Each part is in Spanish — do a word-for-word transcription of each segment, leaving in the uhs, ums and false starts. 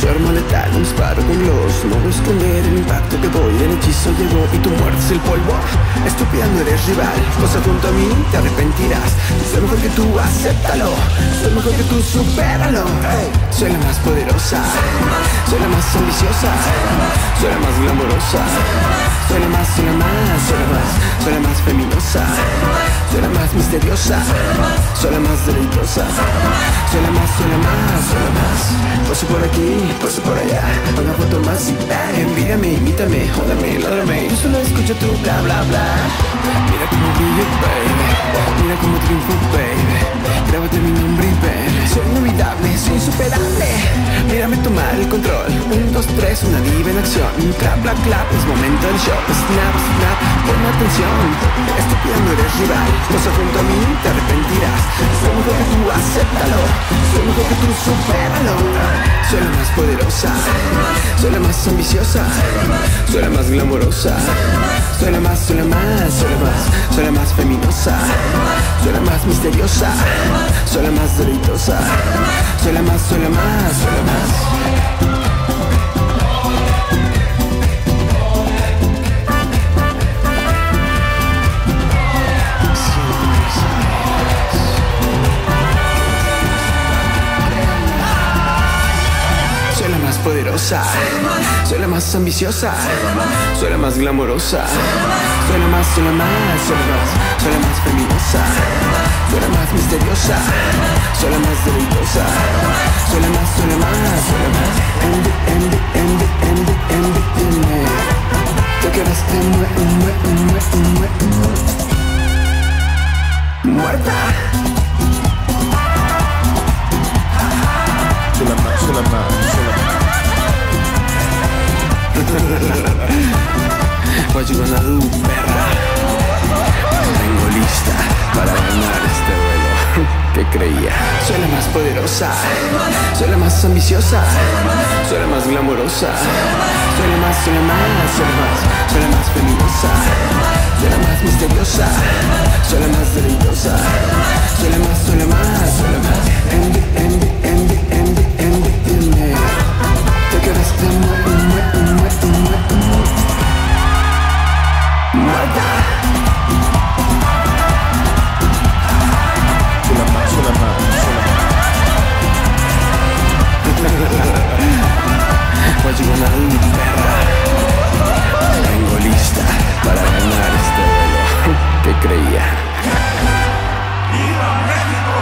enfermo letal, un disparo con los no voy a esconder el impacto que voy, el hechizo llegó y tu muerte es el polvo. Estúpida, no eres rival, cosa junto a mí, te arrepentirás. Soy mejor que tú, acéptalo. Soy mejor que tú, supéralo. Soy la más poderosa, soy la más ambiciosa, soy la más glamorosa, soy la más, soy la más, soy la más, soy la más feminosa, soy la más misteriosa, soy la más deliciosa, soy la más, soy la más, soy la más. Paso por aquí, paso por allá, una foto más y tal. Envíame, imítame, jódame, lódrame. Yo solo escucho tu bla bla bla. Mira cómo vivo, baby, mira cómo triunfo, baby. Grábate mi nombre y ven. Soy inolvidable, soy insuperable. Mírame tomar el control. Un, dos, tres, una diva en acción. Clap, clap, clap, es momento del show. Snap, snap, pon atención. Estúpida, no eres rival. Cosa junto a mí, te arrepentirás. Soy mejor que tú, acéptalo. Soy mejor que tú, supéralo. Soy la más poderosa, soy la más ambiciosa, soy la más glamorosa, soy la más, soy la más, soy la más, soy la más feminosa, soy la más misteriosa, soy la más deleitosa, soy la más, soy la más, soy la más. Poderosa, soy la más ambiciosa, soy la más glamorosa, soy la más, soy la más, soy la más, soy la más feminosa, soy la más misteriosa, soy la más deliciosa, soy la más, soy la más, soy la más. Ende, ende, ende, ende, ende, ende. Te quedaste mue, mue, mue, mue, muerta. Soy la más, soy la más, soy la más. What you gonna do, perra? Vengo lista para ganar este vuelo que creía. Soy la más poderosa, soy la más ambiciosa, soy la más glamorosa, soy la más, soy la más, soy la más, soy la más feminosa, soy la más misteriosa, soy la más deliciosa, soy la más, soy la más, soy la más. Ende, ende, ende, ende, ende, ende. Te quedaste muy, muy. What you gonna do, perra? Vengo lista para ganar este duelo que creía. ¡Viva México!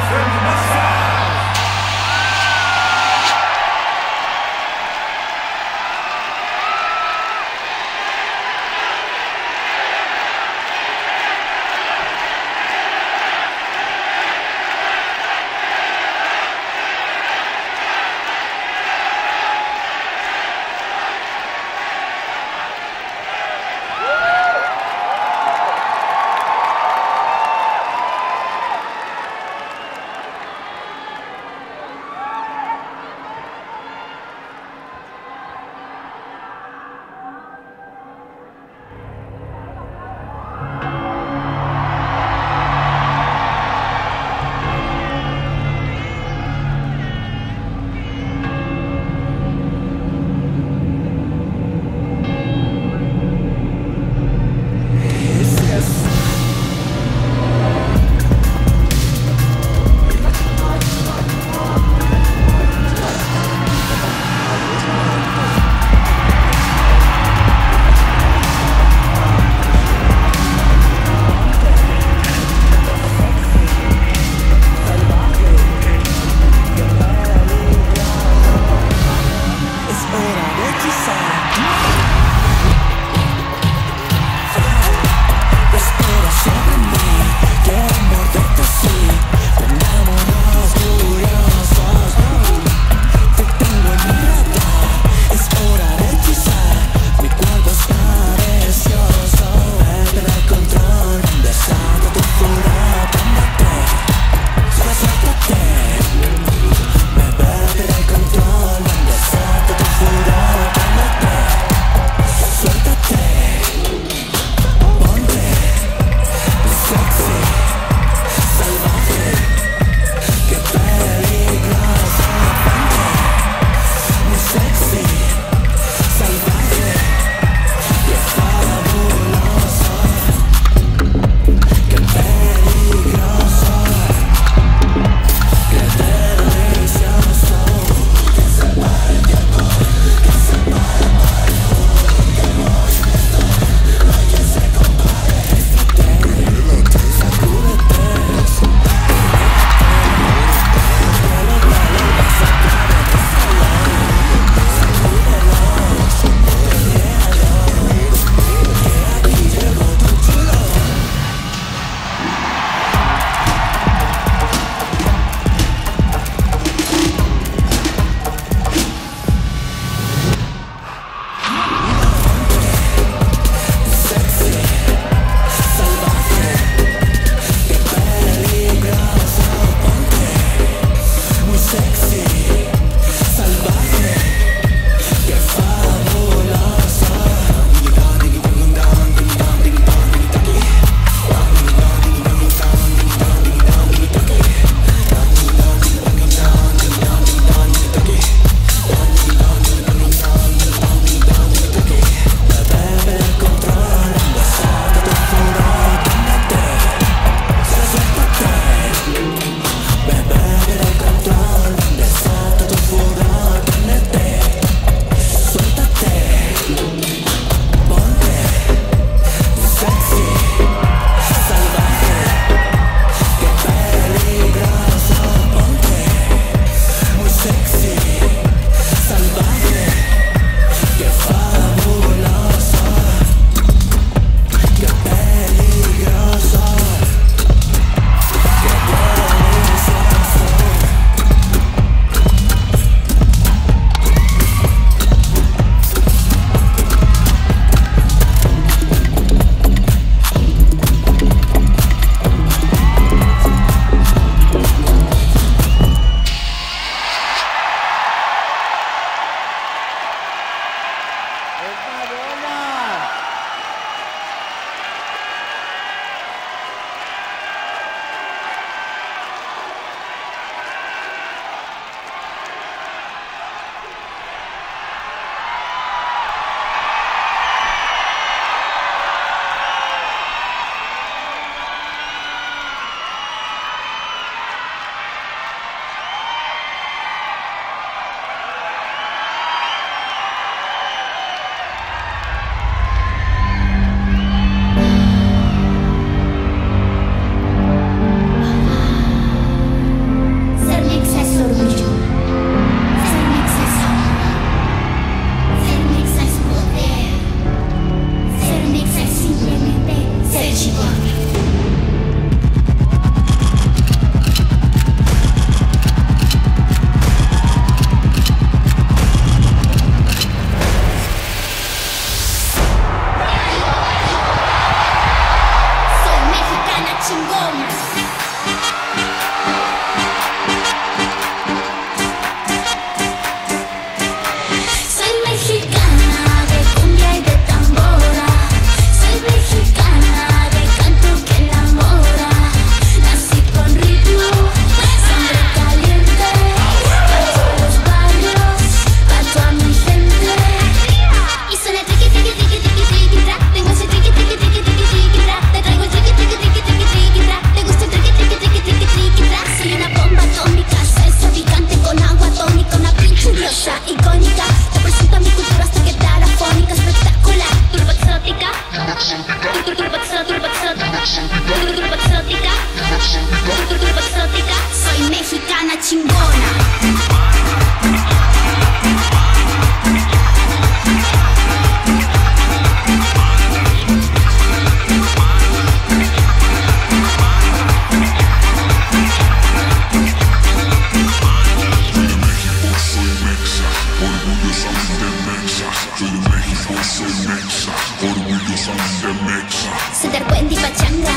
Soy de Arcuente y Pachanga,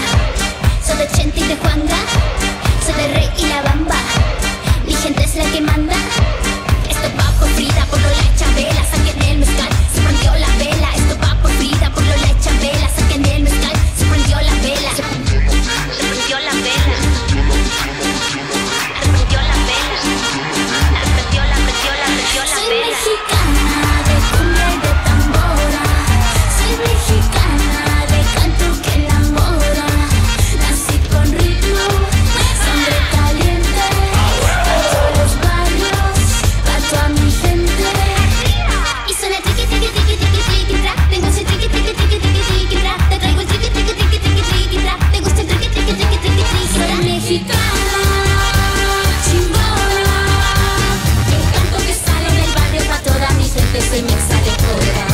soy de Chente y de Juanga, soy de Rey y la Bamba, mi gente es la que manda. Esto va por Frida, por la Chabela, saquen del mezcal, se prendió la vela. Esto va por Frida, por la Chabela, saquen del mezcal, se prendió la vela. Se prendió la vela, se prendió la vela, se prendió la, prendió la, prendió la vela. Soy mexicana de cumbia y de tambora, soy mexicana de canto que enamora, nací con ritmo, sangre caliente, todos los barrios, canto a mi gente. Y suena triqui triqui triqui triqui triqui tra, tengo ese triqui triqui triqui triqui triqui tra, te traigo el triqui triqui triqui triqui triqui tra, te gusta el triqui triqui triqui triqui triqui tra. Soy mexicana, chingona, el canto que sale del barrio pa' toda mi gente, soy mexa de cora.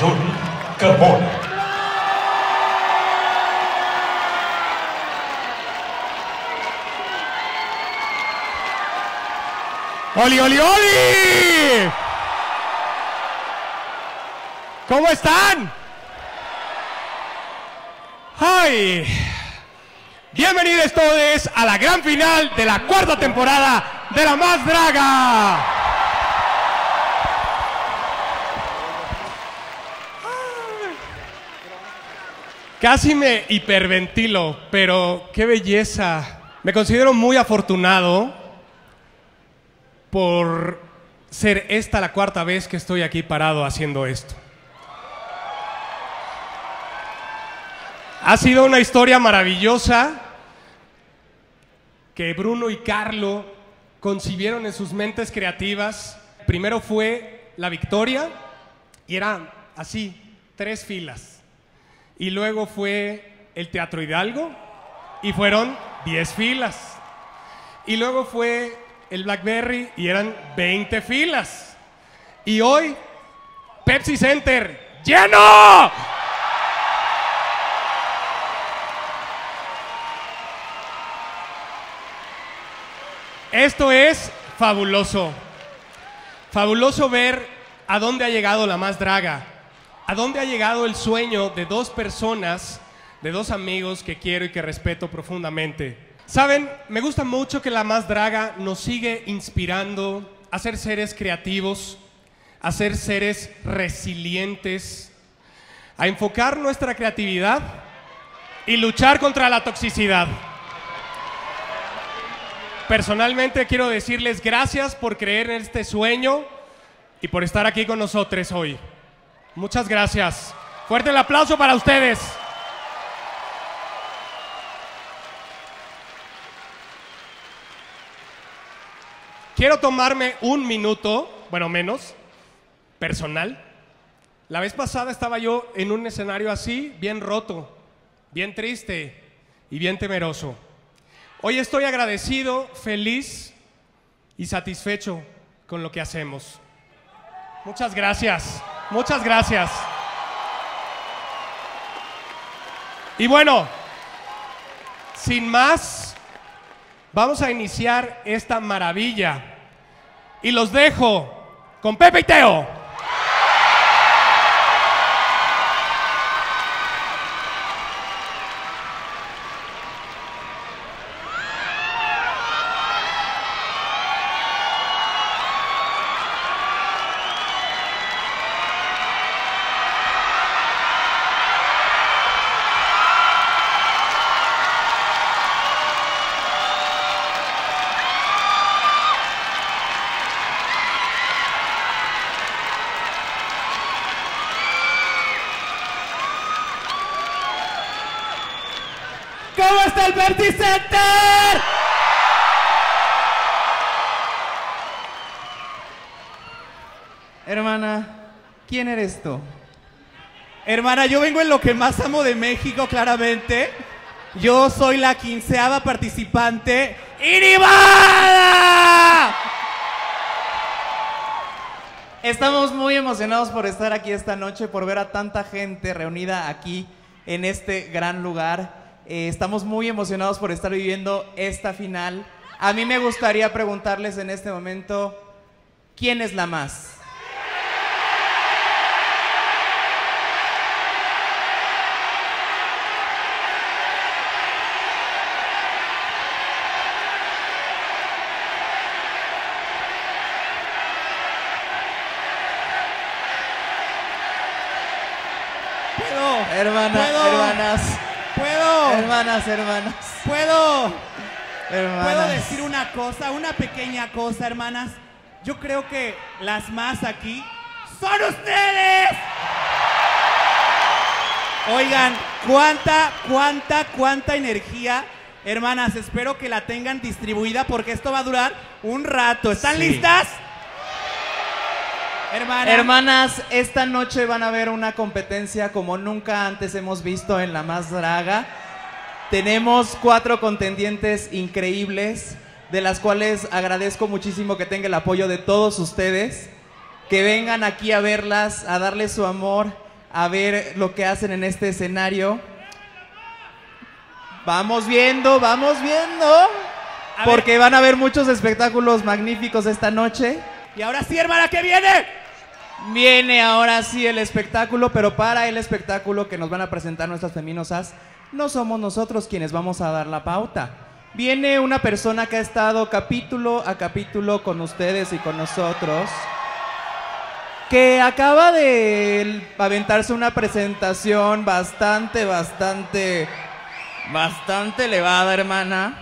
Johnny Carmona. ¡Oli, oli, oli! ¿Cómo están? ¡Ay! Bienvenidos todos a la gran final de la cuarta temporada de La Más Draga. Casi me hiperventilo, pero qué belleza. Me considero muy afortunado por ser esta la cuarta vez que estoy aquí parado haciendo esto. Ha sido una historia maravillosa que Bruno y Carlo concibieron en sus mentes creativas. Primero fue la victoria y eran así, tres filas. Y luego fue el Teatro Hidalgo y fueron diez filas. Y luego fue el Blackberry y eran veinte filas. Y hoy, Pepsi Center, ¡lleno! Esto es fabuloso. Fabuloso ver a dónde ha llegado La Más Draga. ¿A dónde ha llegado el sueño de dos personas, de dos amigos que quiero y que respeto profundamente? Saben, me gusta mucho que La Más Draga nos sigue inspirando a ser seres creativos, a ser seres resilientes, a enfocar nuestra creatividad y luchar contra la toxicidad. Personalmente quiero decirles gracias por creer en este sueño y por estar aquí con nosotros hoy. Muchas gracias. Fuerte el aplauso para ustedes. Quiero tomarme un minuto, bueno, menos, personal. La vez pasada estaba yo en un escenario así, bien roto, bien triste y bien temeroso. Hoy estoy agradecido, feliz y satisfecho con lo que hacemos. Muchas gracias. Muchas gracias. Y bueno, sin más, vamos a iniciar esta maravilla. Y los dejo con Pepe y Teo. hasta el Pepsi Center. Hermana, ¿quién eres tú? Hermana, yo vengo en lo que más amo de México, claramente. Yo soy la quinceava participante ¡Inivada! Estamos muy emocionados por estar aquí esta noche, por ver a tanta gente reunida aquí en este gran lugar. Eh, estamos muy emocionados por estar viviendo esta final. A mí me gustaría preguntarles en este momento, ¿quién es la más? Hermanas, ¿Puedo? hermanas, puedo, hermanas, hermanas, puedo, hermanas. Puedo decir una cosa, una pequeña cosa, hermanas. Yo creo que las más aquí son ustedes. Oigan, cuánta, cuánta, cuánta energía, hermanas. Espero que la tengan distribuida porque esto va a durar un rato. ¿Están sí. listas? Hermanas. Hermanas, esta noche van a ver una competencia como nunca antes hemos visto en La Más Draga. Tenemos cuatro contendientes increíbles, de las cuales agradezco muchísimo que tenga el apoyo de todos ustedes, que vengan aquí a verlas, a darles su amor, a ver lo que hacen en este escenario. Vamos viendo, vamos viendo, a porque ver. Van a haber muchos espectáculos magníficos esta noche. Y ahora sí, hermana, ¿qué viene? Viene ahora sí el espectáculo, pero para el espectáculo que nos van a presentar nuestras feminosas, no somos nosotros quienes vamos a dar la pauta. Viene una persona que ha estado capítulo a capítulo con ustedes y con nosotros, que acaba de aventarse una presentación bastante, bastante, bastante elevada, hermana,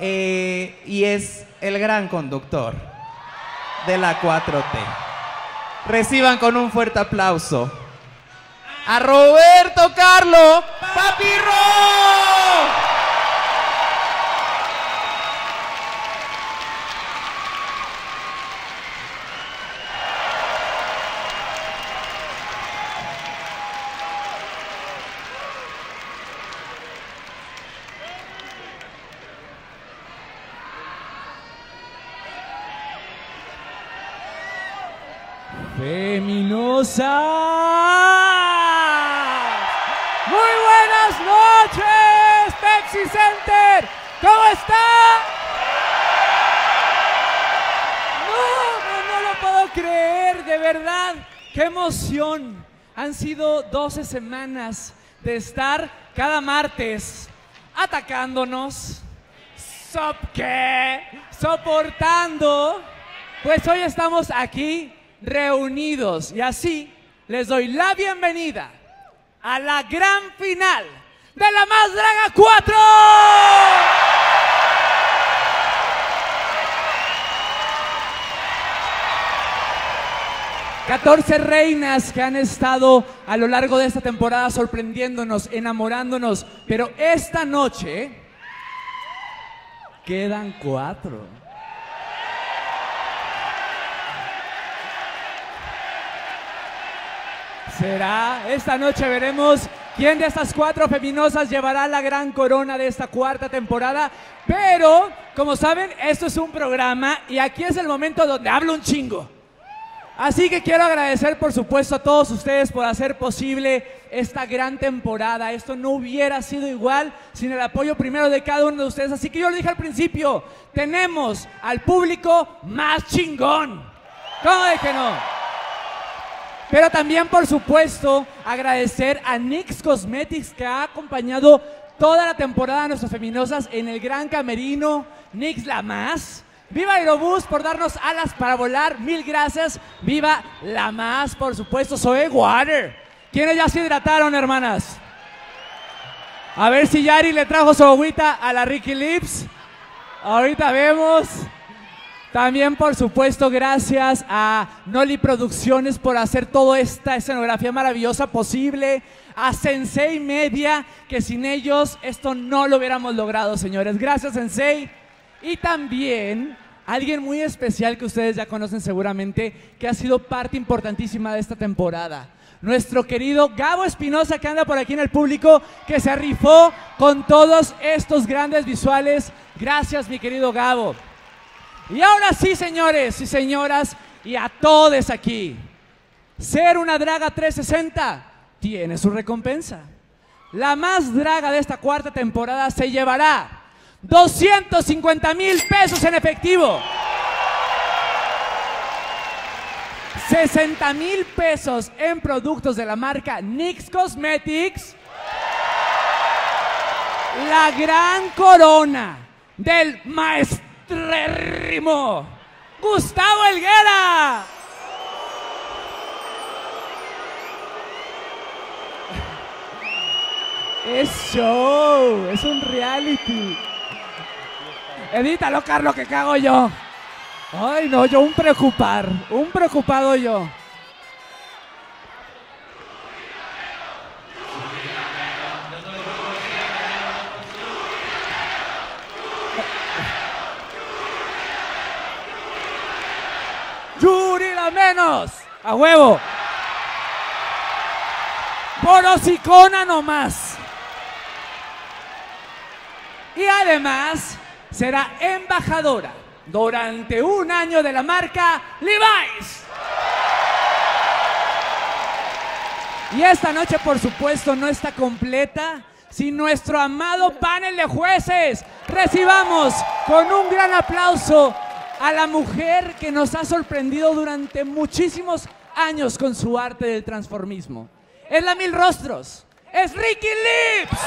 eh, y es el gran conductor de la cuatro T. Reciban con un fuerte aplauso a Roberto Carlo, Papi Feminosa. Muy buenas noches, Pepsi Center. ¿Cómo está? No, no, no lo puedo creer, de verdad. ¡Qué emoción! Han sido doce semanas de estar cada martes atacándonos, sop qué, soportando. Pues hoy estamos aquí reunidos, y así les doy la bienvenida a la gran final de La Más Draga cuatro. catorce reinas que han estado a lo largo de esta temporada sorprendiéndonos, enamorándonos, pero esta noche quedan cuatro. Será, esta noche veremos quién de estas cuatro feminosas llevará la gran corona de esta cuarta temporada. Pero, como saben, esto es un programa y aquí es el momento donde hablo un chingo. Así que quiero agradecer, por supuesto, a todos ustedes por hacer posible esta gran temporada. Esto no hubiera sido igual sin el apoyo primero de cada uno de ustedes. Así que yo lo dije al principio, tenemos al público más chingón. ¿Cómo de que no? Pero también, por supuesto, agradecer a N Y X Cosmetics, que ha acompañado toda la temporada a nuestras feminosas en el gran camerino. N Y X La Más. Viva Aerobús por darnos alas para volar. Mil gracias. Viva La Más, por supuesto. Zoe Warner. ¿Quiénes ya se hidrataron, hermanas? A ver si Yari le trajo su agüita a la Ricky Lips. Ahorita vemos. También, por supuesto, gracias a Noli Producciones por hacer toda esta escenografía maravillosa posible, a Sensei Media, que sin ellos esto no lo hubiéramos logrado, señores. Gracias, Sensei. Y también alguien muy especial que ustedes ya conocen seguramente, que ha sido parte importantísima de esta temporada. Nuestro querido Gabo Espinosa, que anda por aquí en el público, que se rifó con todos estos grandes visuales. Gracias, mi querido Gabo. Y ahora sí, señores y señoras, y a todos aquí, ser una draga trescientos sesenta tiene su recompensa. La más draga de esta cuarta temporada se llevará doscientos cincuenta mil pesos en efectivo, sesenta mil pesos en productos de la marca N Y X Cosmetics, la gran corona del maestrérrimo Gustavo Helguera. Es show, es un reality. Edítalo, Carlos, que cago yo. Ay, no, yo un preocupar, un preocupado yo. ¡Yuri la menos! ¡A huevo! ¡Por hocicona nomás! Y además será embajadora durante un año de la marca Levi's. Y esta noche, por supuesto, no está completa sin nuestro amado panel de jueces. Recibamos con un gran aplauso a la mujer que nos ha sorprendido durante muchísimos años con su arte del transformismo. Es la Mil Rostros, es Ricky Lips.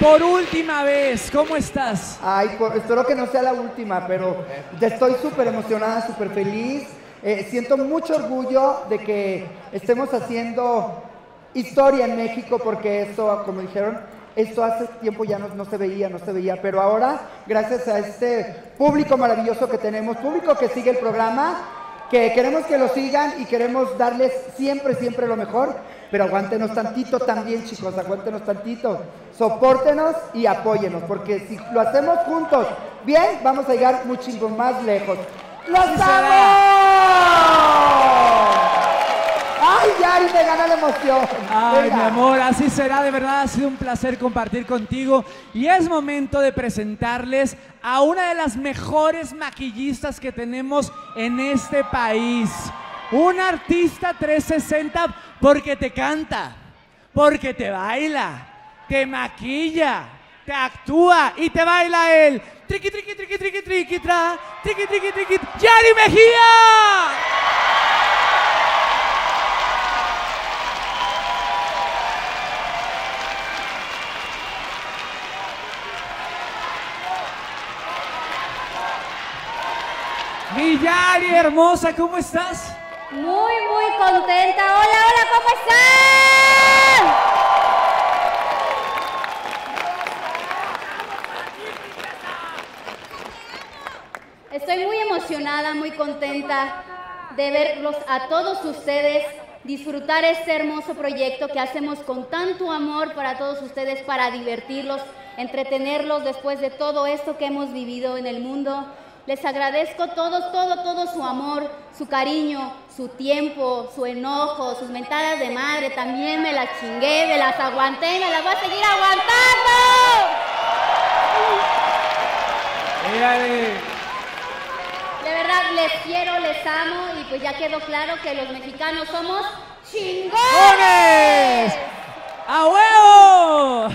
Por última vez, ¿cómo estás? Ay, por, espero que no sea la última, pero estoy súper emocionada, súper feliz. Eh, siento mucho orgullo de que estemos haciendo historia en México, porque esto, como dijeron, esto hace tiempo ya no, no se veía, no se veía. Pero ahora, gracias a este público maravilloso que tenemos, público que sigue el programa, que queremos que lo sigan y queremos darles siempre, siempre lo mejor. Pero aguántenos tantito también, chicos, aguántenos tantito. Sopórtenos y apóyenos, porque si lo hacemos juntos bien, vamos a llegar muchísimo más lejos. ¡Los amo! ¡Ay, Yari, me gana la emoción! ¡Ay, venga, mi amor, así será! De verdad, ha sido un placer compartir contigo. Y es momento de presentarles a una de las mejores maquillistas que tenemos en este país. Un artista trescientos sesenta porque te canta, porque te baila, te maquilla, te actúa y te baila el triqui, triqui, triqui, triqui, triqui, tra, triqui, triqui, triqui, ¡Yari Mejía! Mi Yari hermosa, ¿cómo estás? Muy, muy contenta. Hola, hola, ¿cómo están? Estoy muy emocionada, muy contenta de verlos a todos ustedes, disfrutar este hermoso proyecto que hacemos con tanto amor para todos ustedes, para divertirlos, entretenerlos después de todo esto que hemos vivido en el mundo. Les agradezco todo, todo, todo su amor, su cariño, su tiempo, su enojo, sus mentadas de madre. También me las chingué, me las aguanté, me las voy a seguir aguantando. Mírale. De verdad, les quiero, les amo y pues ya quedó claro que los mexicanos somos chingones. ¡A huevo!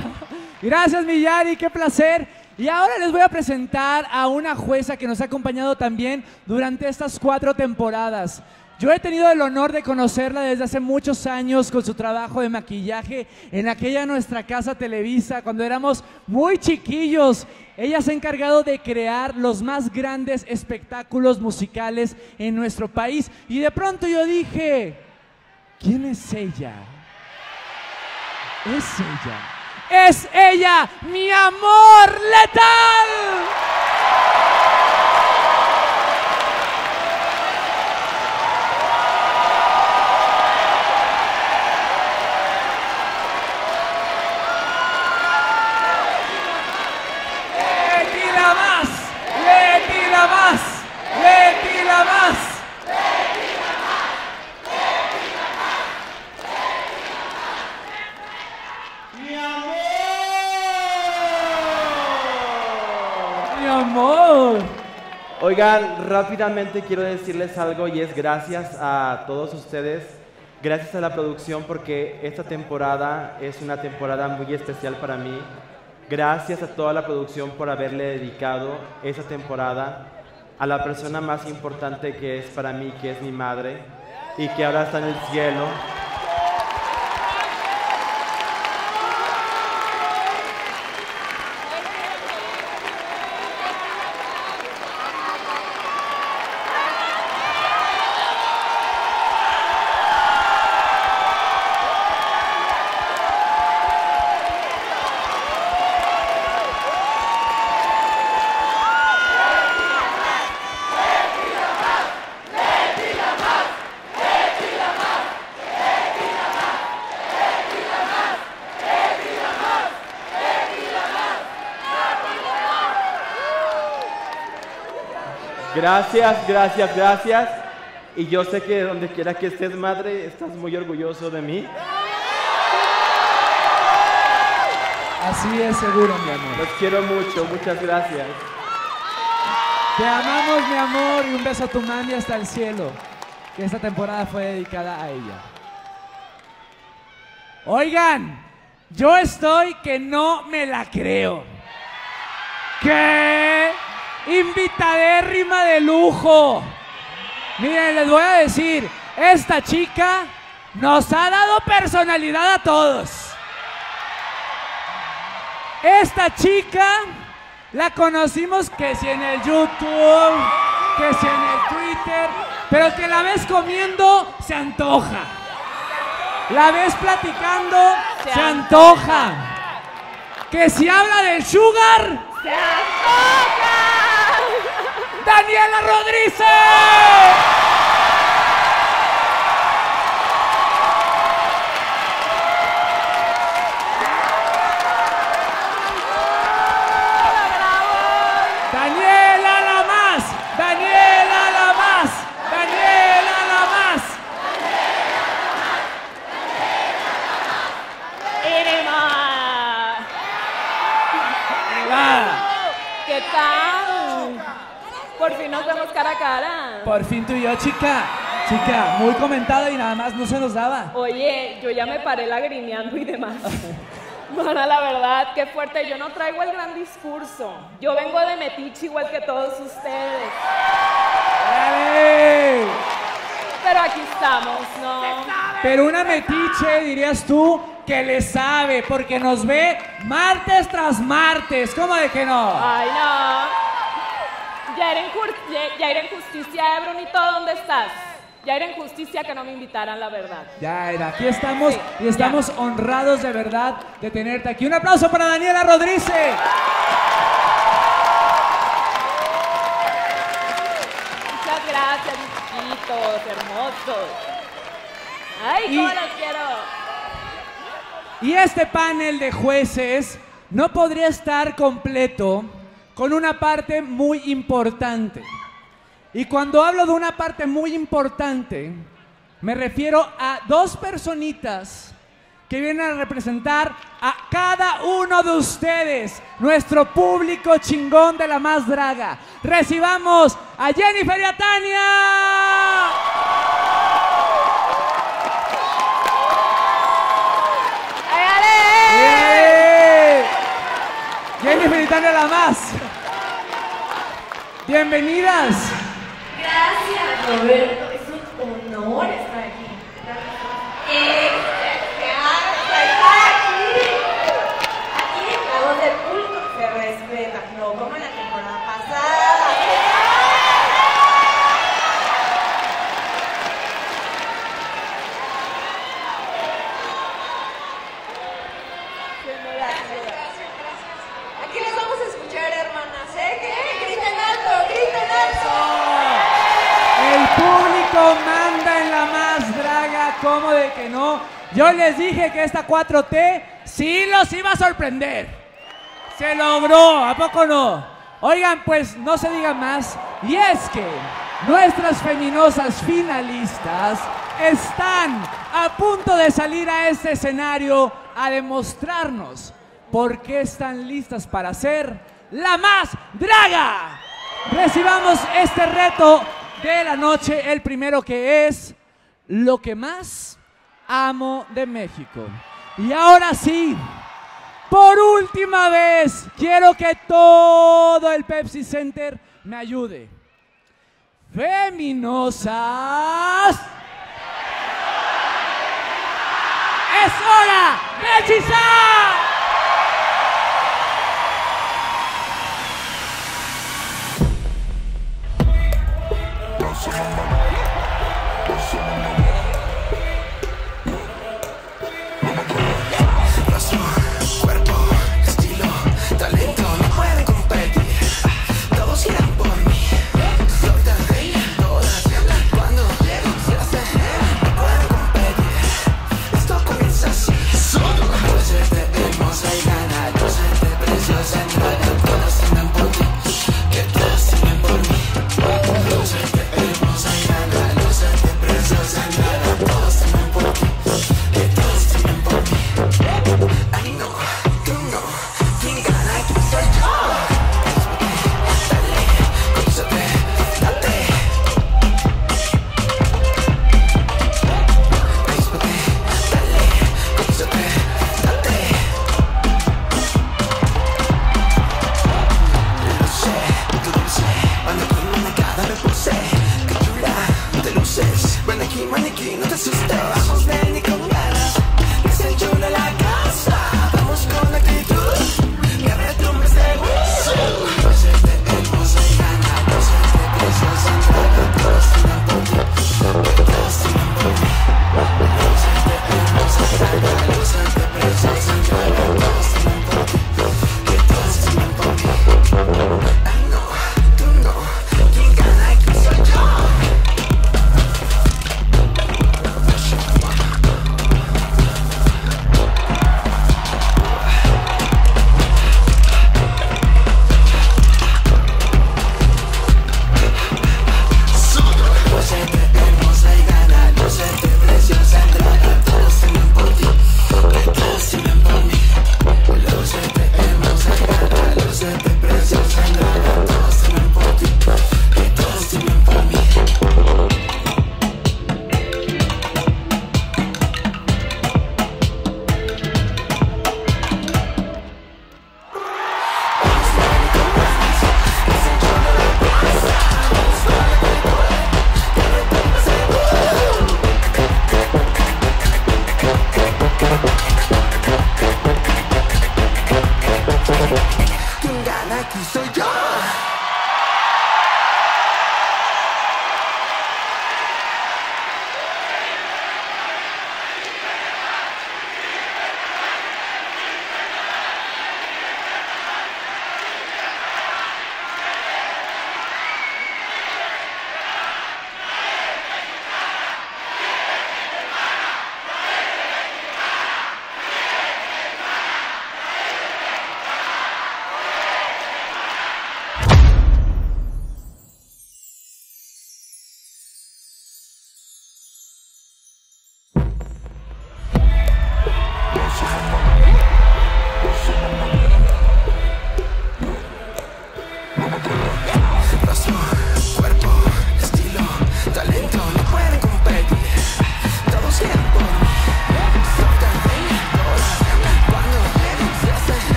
Gracias, mi Yari, qué placer. Y ahora les voy a presentar a una jueza que nos ha acompañado también durante estas cuatro temporadas. Yo he tenido el honor de conocerla desde hace muchos años con su trabajo de maquillaje en aquella nuestra casa Televisa, cuando éramos muy chiquillos. Ella se ha encargado de crear los más grandes espectáculos musicales en nuestro país. Y de pronto yo dije, ¿quién es ella? Es ella. ¡Es ella, mi amor, Letal! Oigan, rápidamente quiero decirles algo, y es gracias a todos ustedes, gracias a la producción, porque esta temporada es una temporada muy especial para mí. Gracias a toda la producción por haberle dedicado esta temporada a la persona más importante que es para mí, que es mi madre, y que ahora está en el cielo. Gracias, gracias, gracias. Y yo sé que donde quiera que estés, madre, estás muy orgulloso de mí. Así es, seguro, mi amor. Los quiero mucho, muchas gracias. Te amamos, mi amor, y un beso a tu mami hasta el cielo, que esta temporada fue dedicada a ella. Oigan, yo estoy que no me la creo. ¿Qué? Invitadérrima de lujo. Miren, les voy a decir, esta chica nos ha dado personalidad a todos. Esta chica la conocimos que si en el YouTube, que si en el Twitter, pero que la ves comiendo, se antoja. La ves platicando, se antoja. Que si habla del sugar, se antoja. Daniela Rodríguez. Daniela La Más, Daniela La Más, Daniela La Más. Daniela La Más. Irma. ¿Qué tal? Por fin nos vemos cara a cara. Por fin tú y yo, chica. Chica, muy comentada y nada más no se nos daba. Oye, yo ya me paré lagrimeando y demás. Bueno, la verdad, qué fuerte. Yo no traigo el gran discurso. Yo vengo de metiche igual que todos ustedes. ¡Dale! Pero aquí estamos, ¿no? Pero una metiche, dirías tú, que le sabe, porque nos ve martes tras martes. ¿Cómo de que no? Ay, no. Yair en, Yair en Justicia, Brunito, ¿dónde estás? Yair en Justicia, que no me invitaran, la verdad. Yair, aquí estamos, sí, y estamos ya honrados de verdad de tenerte aquí. Un aplauso para Daniela Rodríguez. Muchas gracias, mis chiquitos, hermosos. Ay, y, cómo los quiero. Y este panel de jueces no podría estar completo con una parte muy importante. Y cuando hablo de una parte muy importante, me refiero a dos personitas que vienen a representar a cada uno de ustedes, nuestro público chingón de La Más Draga. Recibamos a Jennifer y a Tania. Jennifer y Tania La Más. Bienvenidas. Gracias, Roberto. Es un honor que no. Yo les dije que esta cuatro T sí los iba a sorprender. Se logró, ¿a poco no? Oigan, pues no se diga más. Y es que nuestras feminosas finalistas están a punto de salir a este escenario a demostrarnos por qué están listas para ser La Más Draga. Recibamos este reto de la noche, el primero, que es lo que más amo de México. Y ahora sí, por última vez, quiero que todo el Pepsi Center me ayude. Feminosas, es hora de hechizar.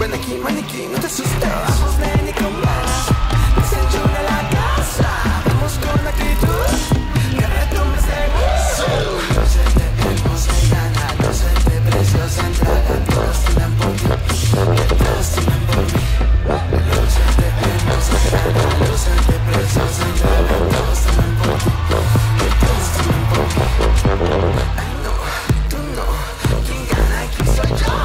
Ven aquí, maniquí, no te asustes. Vamos, ven y comas. Desayuna la casa. Vamos con actitud. Que retomes de hueso. Luces de hermosa y lana. Luces de preciosa entrada. Todos tiran por ti. Todos tiran por mí. Luces de hermosa y lana. Luces de preciosa entrada. Todos tiran por ti. Todos tiran por mí. Ay, no, tú no. Quien gana aquí soy yo.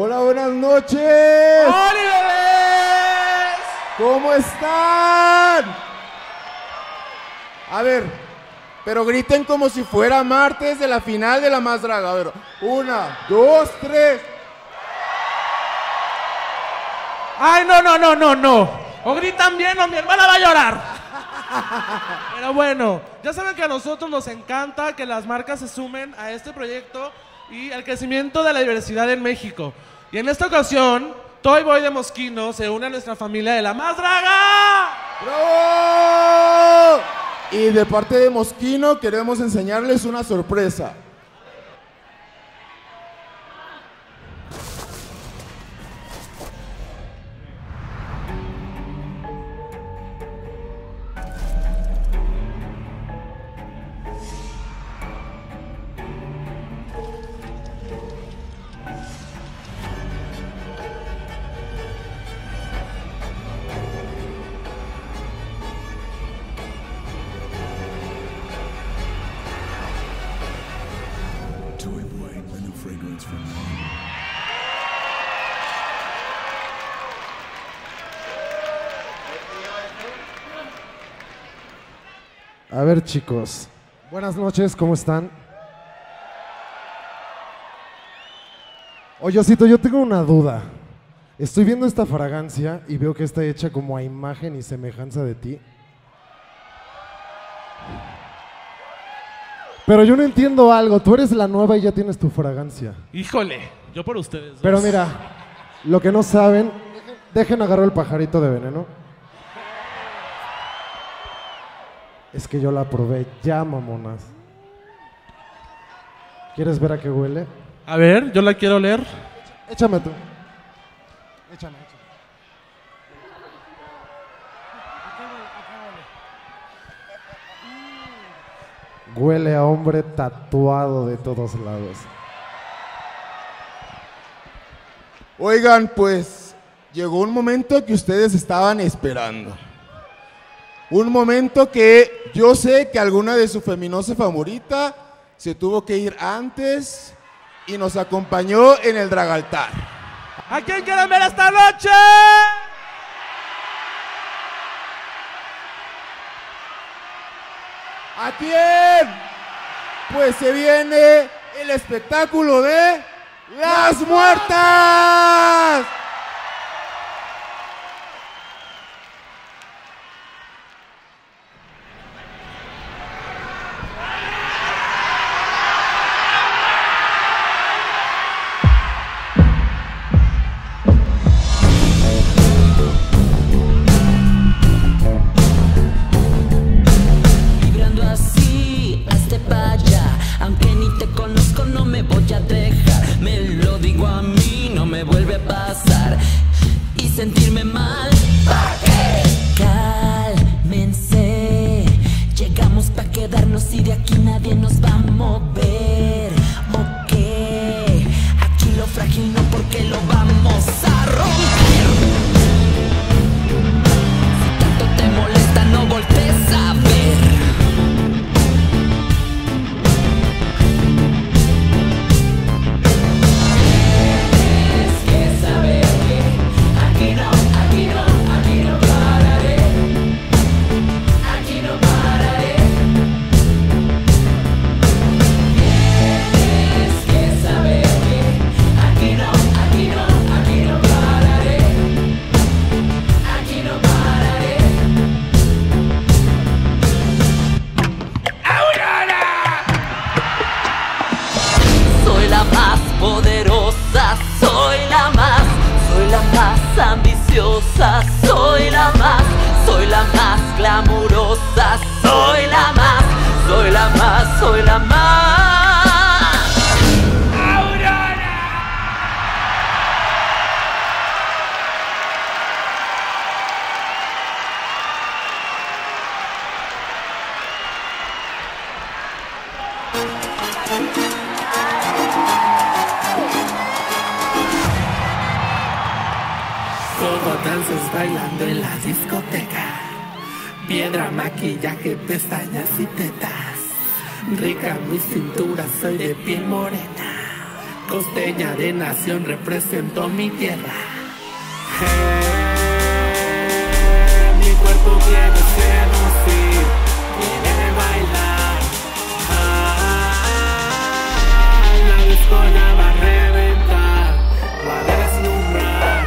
Hola, buenas noches. ¡Hola, bebés! ¿Cómo están? A ver, pero griten como si fuera martes de la final de La Más Draga. A ver, una, dos, tres. Ay, no, no, no, no, no. O gritan bien o mi hermana va a llorar. Pero bueno, ya saben que a nosotros nos encanta que las marcas se sumen a este proyecto y el crecimiento de la diversidad en México. Y en esta ocasión, Toy Boy de Moschino se une a nuestra familia de La Más Draga. ¡Bravo! Y de parte de Moschino queremos enseñarles una sorpresa. A ver, chicos, buenas noches, ¿cómo están? Oye, Osito, yo tengo una duda. Estoy viendo esta fragancia y veo que está hecha como a imagen y semejanza de ti. Pero yo no entiendo algo, tú eres la nueva y ya tienes tu fragancia. Híjole, yo por ustedes dos. Pero mira, lo que no saben, dejen agarrar el pajarito de veneno. Es que yo la probé ya, mamonas. ¿Quieres ver a qué huele? A ver, yo la quiero oler. Échame tú. Échame, échame. Huele a hombre tatuado de todos lados. Oigan, pues llegó un momento que ustedes estaban esperando. Un momento que yo sé que alguna de su feminosa favorita se tuvo que ir antes y nos acompañó en el dragaltar. ¿A quién quieren ver esta noche? ¿A quién? Pues se viene el espectáculo de Las Muertas. Sentirme mal, ¿pa' qué? Cálmense, llegamos pa' quedarnos y de aquí nadie nos va a mover, ¿ok? Aquí lo frágil no, porque lo vamos a romper. Si tanto te molesta no voltees a ver. Soy la más ambiciosa, soy la más, soy la más. glamurosa. Soy la más, soy la más, soy la más. ¡Aurora! Solo danzas bailando en la discoteca. Piedra, maquillaje, pestañas y tetas. Rica mi cintura, soy de piel morena. Costeña de nación, represento mi tierra. Hey, mi cuerpo quiere seducir, quiere bailar. Ah, la discoña va a reventar, va a deslumbrar.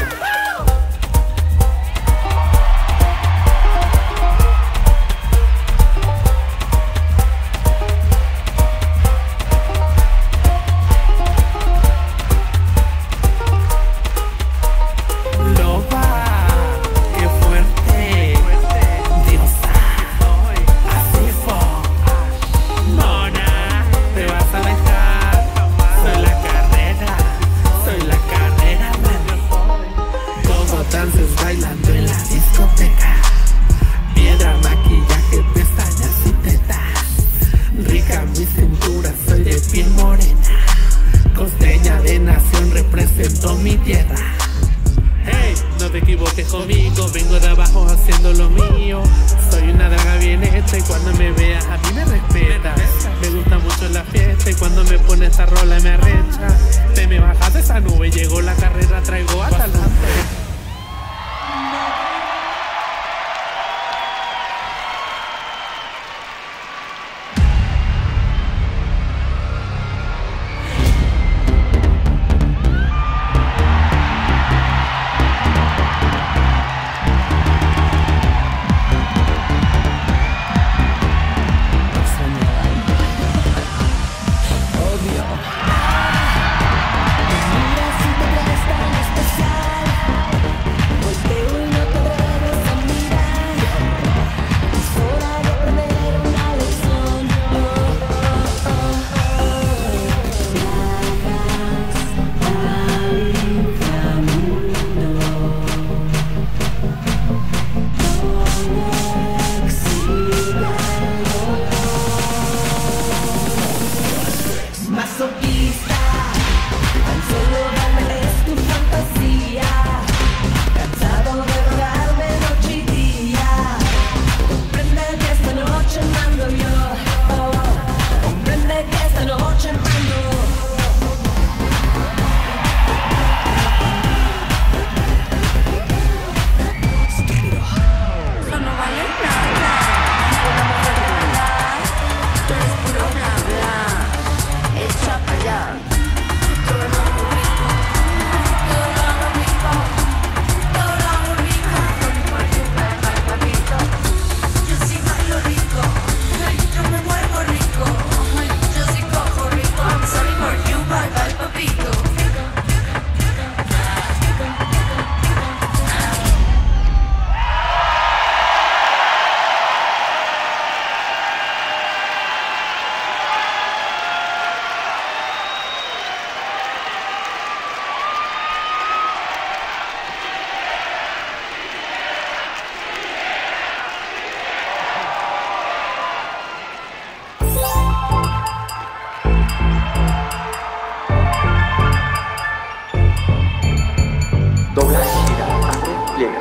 Dobla, gira, abre, llega.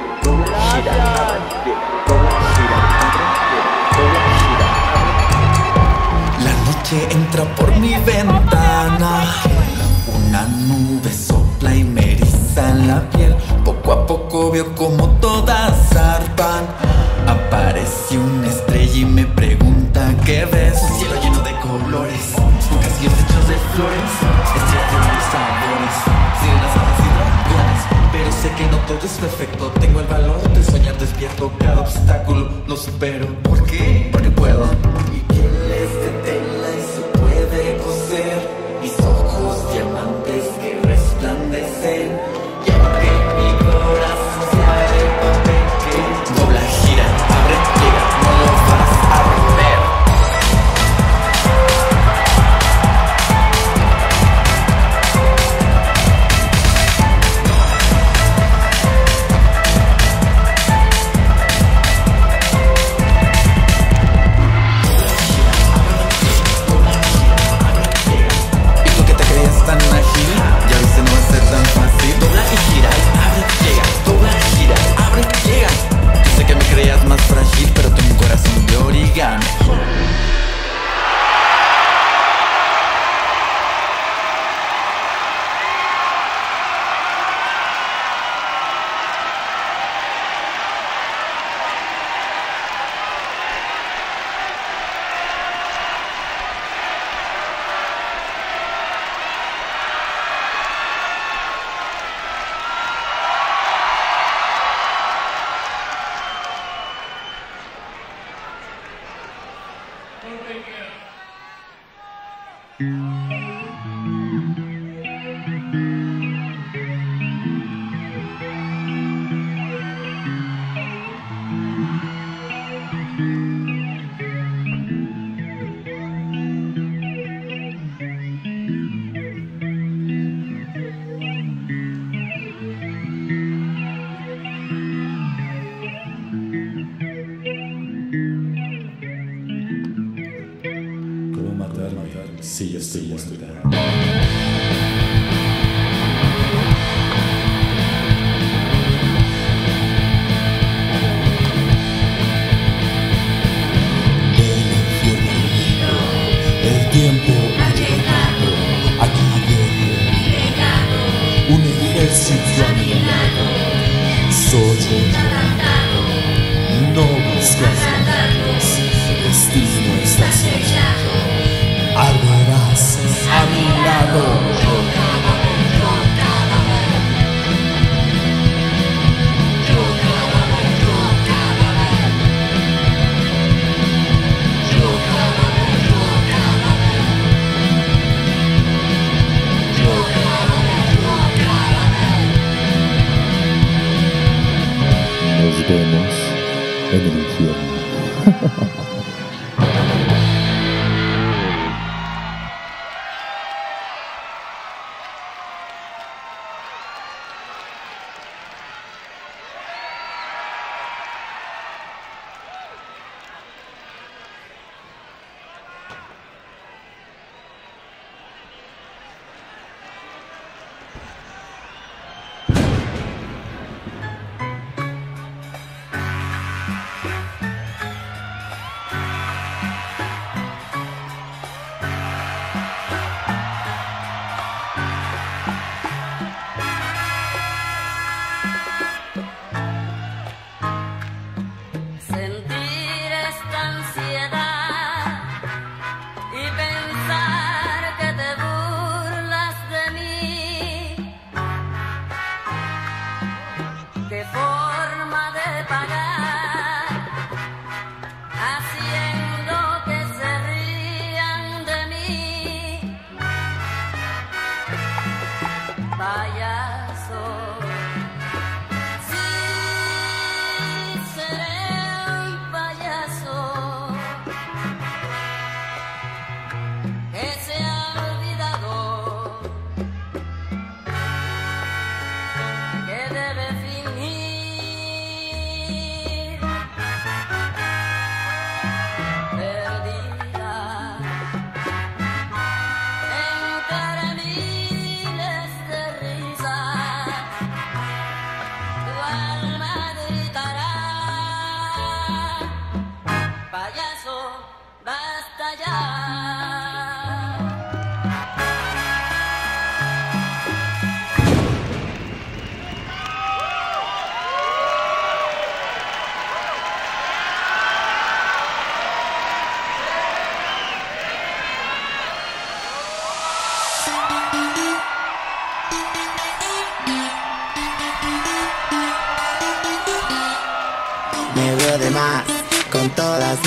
Oigan.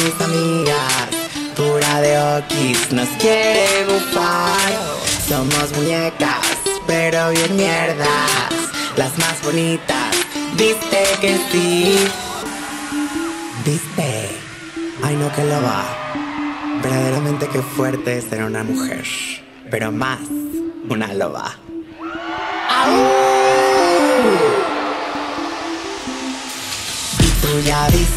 Mis amigas, pura de okis, nos quiere bufar. Somos muñecas, pero bien mierdas, las más bonitas, viste que sí. Viste, ay no que loba, verdaderamente qué fuerte es ser una mujer, pero más una loba. Y tú ya viste.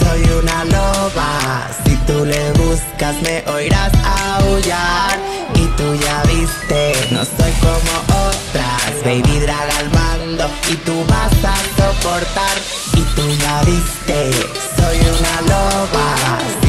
Soy una loba, si tú le buscas me oirás aullar. Y tú ya viste, no soy como otras, baby draga al mando y tú vas a soportar. Y tú ya viste, soy una loba.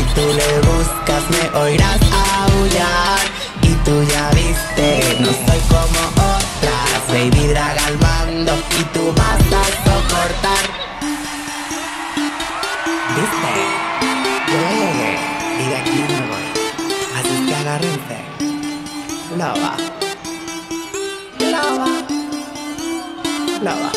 lava, lava, lava.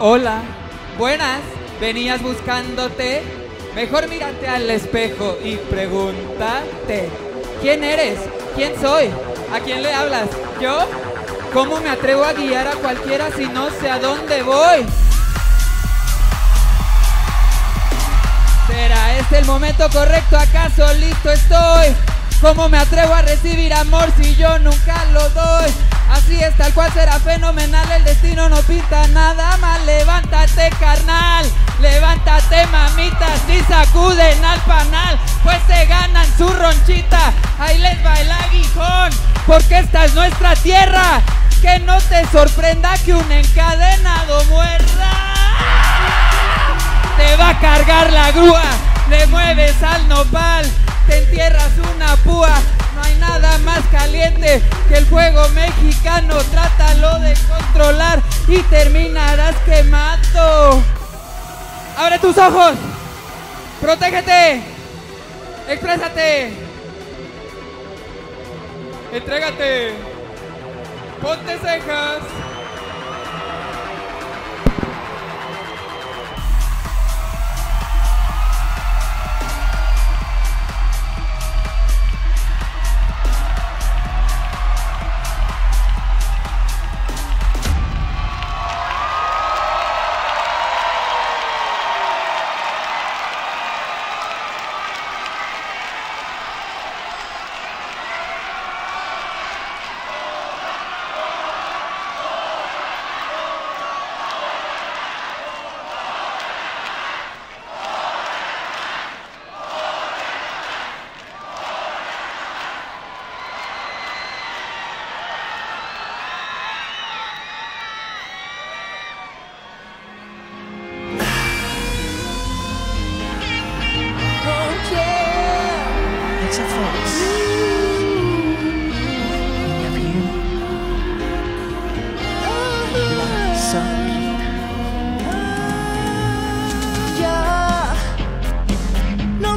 Hola, buenas, venías buscándote, mejor mírate al espejo y pregúntate, ¿quién eres? ¿Quién soy? ¿A quién le hablas? ¿Yo? ¿Cómo me atrevo a guiar a cualquiera si no sé a dónde voy? ¿Será este el momento correcto? ¿Acaso listo estoy? ¿Cómo me atrevo a recibir amor si yo nunca lo doy? Así es, tal cual será fenomenal, el destino no pinta nada mal. Levántate, carnal, levántate, mamita, si sacuden al panal, pues se ganan su ronchita. Ahí les va el aguijón, porque esta es nuestra tierra. Que no te sorprenda que un encadenado muerda. Te va a cargar la grúa, le mueves al nopal, te entierras una púa. No hay nada más caliente que el fuego mexicano, trátalo de controlar y terminarás quemado. Abre tus ojos, protégete, exprésate, entrégate, ponte cejas.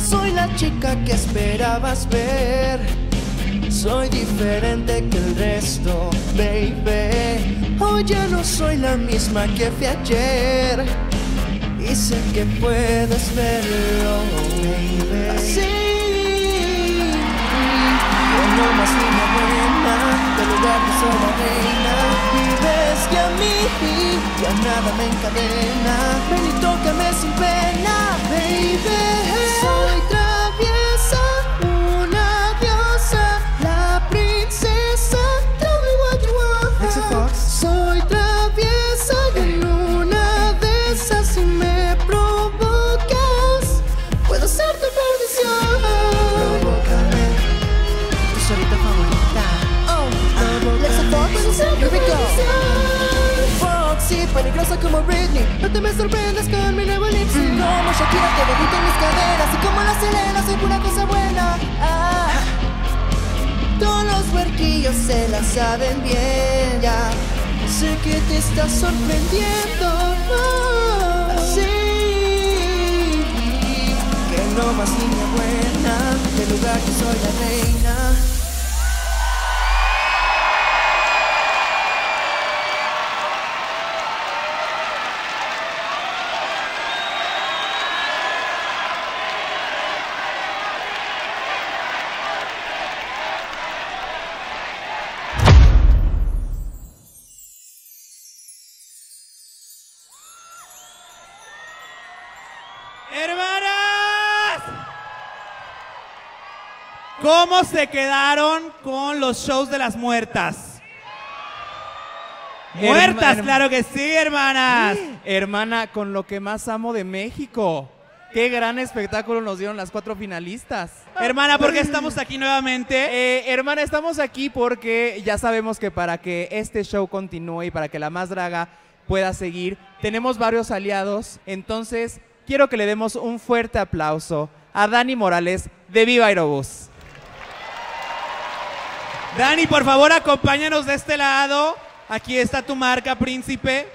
Soy la la chica que esperabas ver. Soy diferente que el resto, baby. Hoy ya no soy la misma que fui ayer. Y sé que puedes verlo, baby. Así, como más niña morena, del lugar que soy la reina. Vives que a mí ya nada me encadena. Ven y tócame sin pena, baby. Soy traviesa, una diosa, la princesa. Tell me what you want. It's a fox. Soy traviesa y en una de esas si me provocas puedo ser tu perdición. Provócame, tu solita favorita. Oh, provócame. It's a fox. Puedo ser tu perdición. Foxy, peligrosa como Britney. No te me sorprendas con mi nuevo elipsis. Mm. Como Shakira te debutan mis caderas. Y como la Selena soy pura cosa buena. Ah, todos los huerquillos se la saben bien. Ya sé que te estás sorprendiendo. Oh, sí, que no más niña buena. Del lugar que soy la reina. ¿Cómo se quedaron con los shows de las muertas? Muertas, herma, claro que sí, hermanas. ¿Sí? Hermana, con lo que más amo de México. Qué gran espectáculo nos dieron las cuatro finalistas. Hermana, ¿por qué estamos aquí nuevamente? Eh, hermana, estamos aquí porque ya sabemos que para que este show continúe y para que La Más Draga pueda seguir, tenemos varios aliados. Entonces, quiero que le demos un fuerte aplauso a Dani Morales de Viva Aerobús. Dani, por favor, acompáñanos de este lado. Aquí está tu marca, príncipe.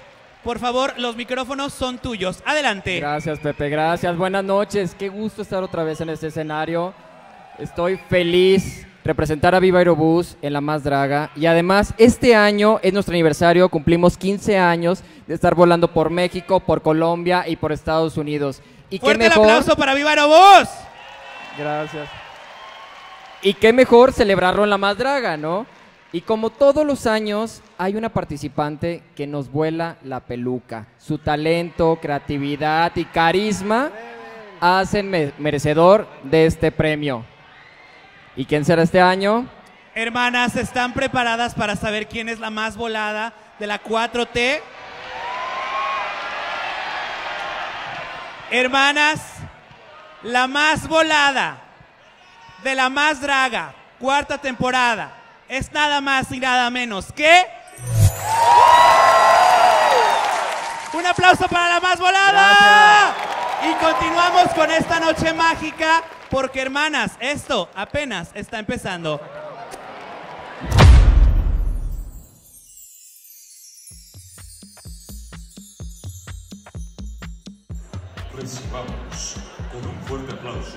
Por favor, los micrófonos son tuyos. Adelante. Gracias, Pepe. Gracias. Buenas noches. Qué gusto estar otra vez en este escenario. Estoy feliz de representar a Viva Aerobús en La Más Draga. Y además, este año es nuestro aniversario. Cumplimos quince años de estar volando por México, por Colombia y por Estados Unidos. Y ¡fuerte el aplauso para Viva Aerobús! Gracias. Y qué mejor celebrarlo en La Más Draga, ¿no? Y como todos los años, hay una participante que nos vuela la peluca. Su talento, creatividad y carisma hacen merecedor de este premio. ¿Y quién será este año? Hermanas, ¿están preparadas para saber quién es la más volada de la cuatro T? Hermanas, la más volada de La Más Draga, cuarta temporada, es nada más y nada menos que... ¡Un aplauso para La Más Volada! Gracias. Y continuamos con esta noche mágica, porque hermanas, esto apenas está empezando. Recibamos con un fuerte aplauso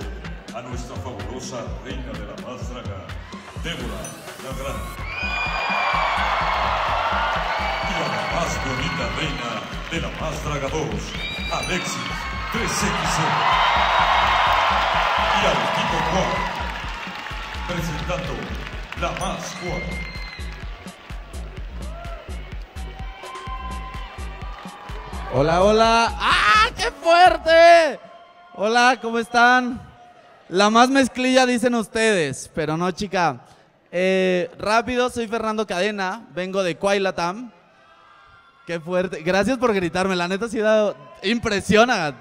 a nuestra fabulosa reina de La Más Draga, Débora la Grande. Y a la más bonita reina de La Más Draga dos, Alexis tres equis ce. Y al equipo Kwai, presentando La Más Kwai. Hola, hola. ¡Ah, qué fuerte! Hola, ¿cómo están? La más mezclilla dicen ustedes, pero no, chica. Eh, rápido, soy Fernando Cadena, vengo de Kwai Latam. Qué fuerte. Gracias por gritarme, la neta sí da... Impresiona,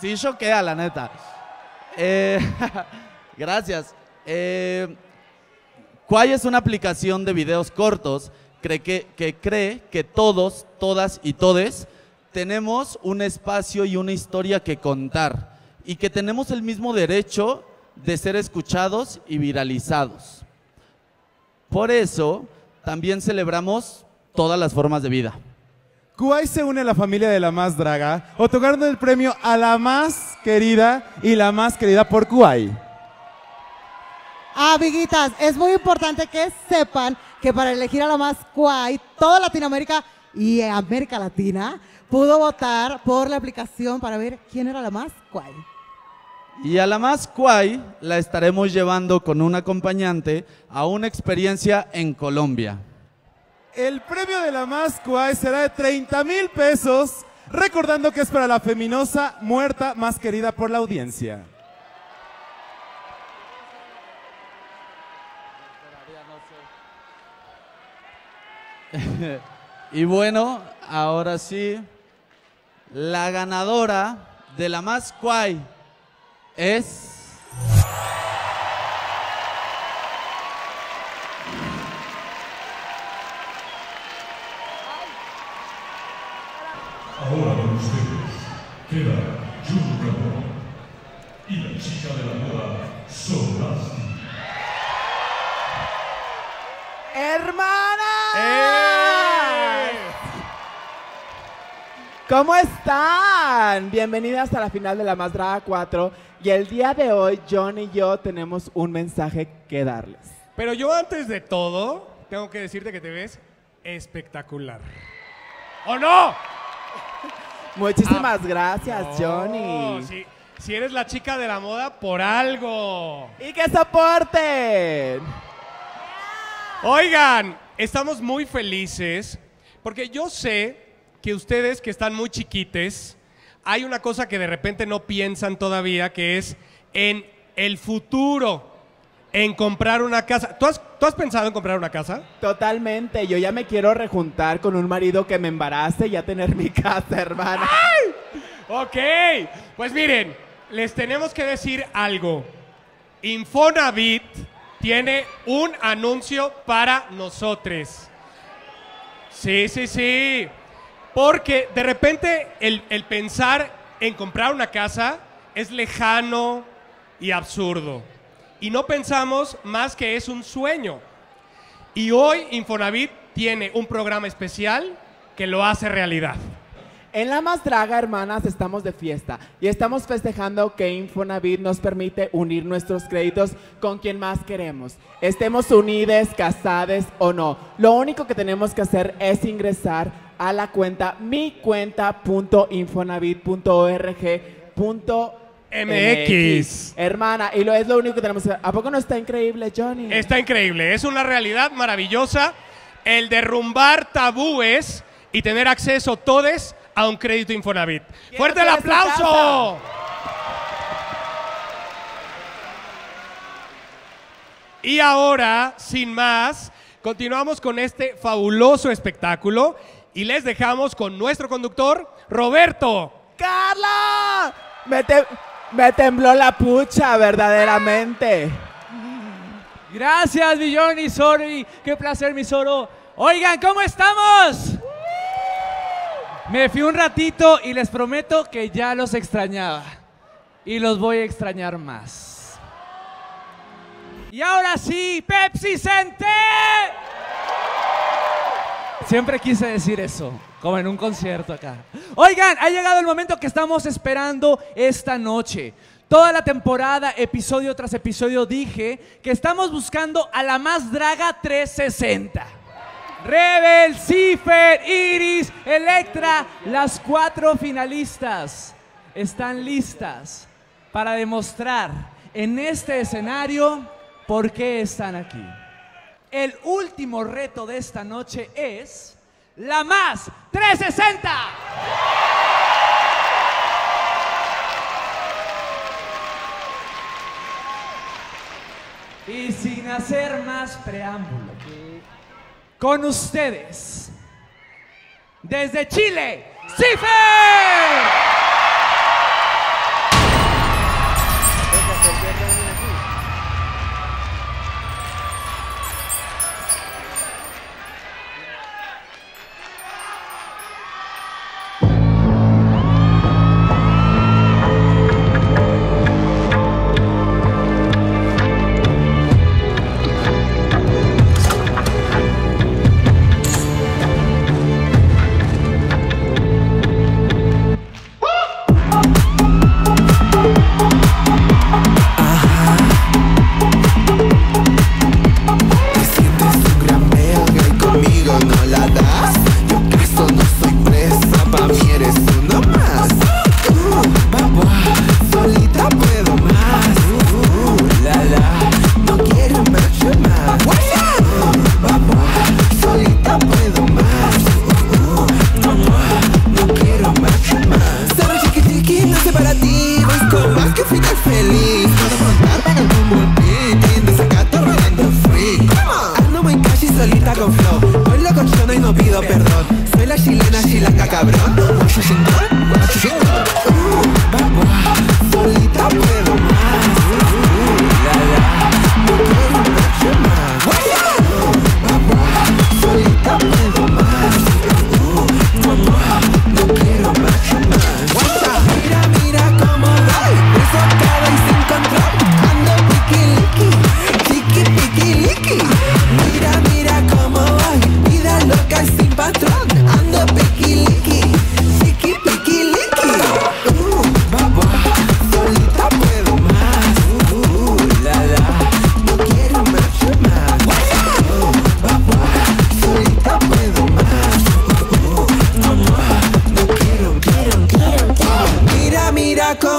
sí choquea, la neta. Eh, gracias. Eh, Kwai es una aplicación de videos cortos cree que, que cree que todos, todas y todes tenemos un espacio y una historia que contar. Y que tenemos el mismo derecho de ser escuchados y viralizados. Por eso, también celebramos todas las formas de vida. Kwai se une a la familia de La Más Draga, otorgando el premio a la más querida y la más querida por Kwai. Amiguitas, es muy importante que sepan que para elegir a la más Kwai, toda Latinoamérica y América Latina pudo votar por la aplicación para ver quién era la más Kwai. Y a la más Kwai la estaremos llevando con un acompañante a una experiencia en Colombia. El premio de la más Kwai será de treinta mil pesos, recordando que es para la feminosa muerta más querida por la audiencia. Y bueno, ahora sí, la ganadora de la más Kwai es... Ahora con ustedes queda Johnny Carmona y la chica de la moda Solasti. ¡Hermanas! ¡Eh! ¿Cómo están? Bienvenidas a la final de La Más Draga cuatro. Y el día de hoy, Johnny y yo tenemos un mensaje que darles. Pero yo antes de todo, tengo que decirte que te ves espectacular. ¿O no? Muchísimas ah, gracias, no, Johnny. Si, si eres la chica de la moda, por algo. ¡Y que soporten! Oigan, estamos muy felices porque yo sé que ustedes que están muy chiquites, hay una cosa que de repente no piensan todavía, que es en el futuro, en comprar una casa. ¿Tú has, ¿tú has pensado en comprar una casa? Totalmente, yo ya me quiero rejuntar con un marido que me embarace y ya tener mi casa, hermana. ¡Ay! Ok, pues miren, les tenemos que decir algo. Infonavit tiene un anuncio para nosotros. Sí, sí, sí. Porque de repente el, el pensar en comprar una casa es lejano y absurdo. Y no pensamos más que es un sueño. Y hoy Infonavit tiene un programa especial que lo hace realidad. En La Más Draga, hermanas, estamos de fiesta y estamos festejando que Infonavit nos permite unir nuestros créditos con quien más queremos. Estemos unides, casades o no. Lo único que tenemos que hacer es ingresar a la cuenta mi cuenta punto infonavit punto org punto m x. Hermana, y lo es lo único que tenemos que hacer. ¿A poco no está increíble, Johnny? Está increíble. Es una realidad maravillosa el derrumbar tabúes y tener acceso todos a un crédito Infonavit. ¡Fuerte el aplauso! Y ahora, sin más, continuamos con este fabuloso espectáculo y les dejamos con nuestro conductor, Roberto Carlo. Me, te me tembló la pucha, verdaderamente. Gracias, mi Johnny, sorry. Qué placer, mi Zoro. Oigan, ¿cómo estamos? Me fui un ratito y les prometo que ya los extrañaba. Y los voy a extrañar más. Y ahora sí, Pepsi Center. Siempre quise decir eso, como en un concierto acá. Oigan, ha llegado el momento que estamos esperando esta noche. Toda la temporada, episodio tras episodio, dije que estamos buscando a la más draga trescientos sesenta. Rebel, Cypher, Iris, Elektra, las cuatro finalistas están listas para demostrar en este escenario por qué están aquí. El último reto de esta noche es la más trescientos sesenta. Y sin hacer más preámbulo, con ustedes, desde Chile, Cypher.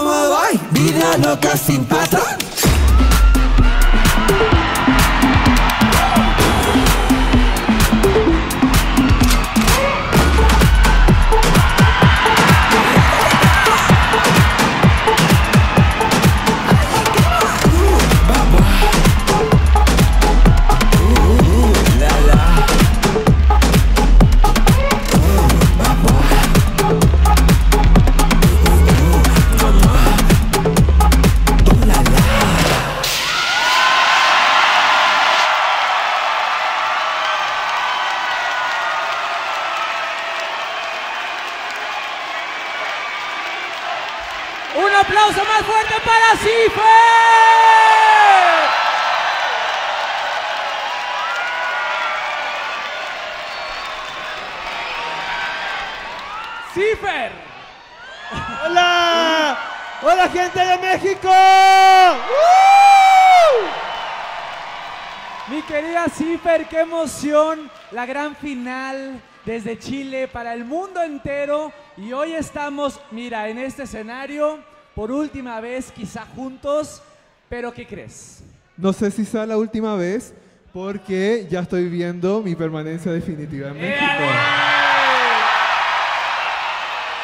como voy, vida loca sin patrón. Cypher. Cypher. Hola. Hola gente de México. ¡Uh! Mi querida Cypher, qué emoción. La gran final desde Chile para el mundo entero. Y hoy estamos, mira, en este escenario. Por última vez, quizá juntos, pero ¿qué crees? No sé si sea la última vez, porque ya estoy viendo mi permanencia definitiva en México. ¡Eh!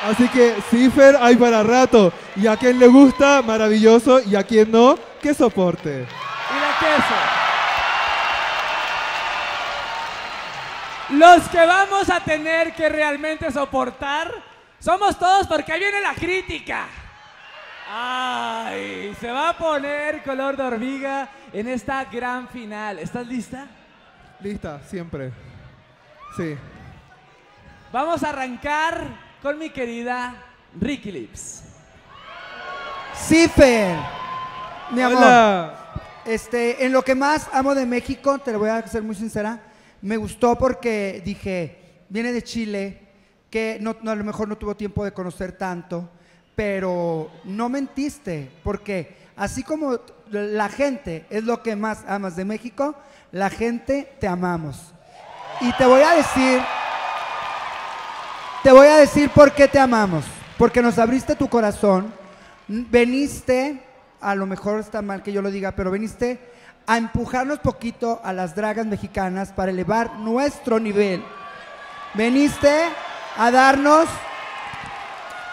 Así que, Cypher, hay para rato. Y a quien le gusta, maravilloso. Y a quien no, que soporte. Y la queso. Los que vamos a tener que realmente soportar somos todos, porque ahí viene la crítica. ¡Ay! Se va a poner color de hormiga en esta gran final. ¿Estás lista? Lista, siempre. Sí. Vamos a arrancar con mi querida Ricky Lips. Cypher, mi amor. Hola. Este, en lo que más amo de México, te lo voy a ser muy sincera, me gustó porque dije, viene de Chile, que no, no, a lo mejor no tuvo tiempo de conocer tanto. Pero no mentiste, porque así como la gente es lo que más amas de México, la gente te amamos. Y te voy a decir, te voy a decir por qué te amamos. Porque nos abriste tu corazón, veniste, a lo mejor está mal que yo lo diga, pero veniste a empujarnos poquito a las dragas mexicanas para elevar nuestro nivel. Veniste a darnos...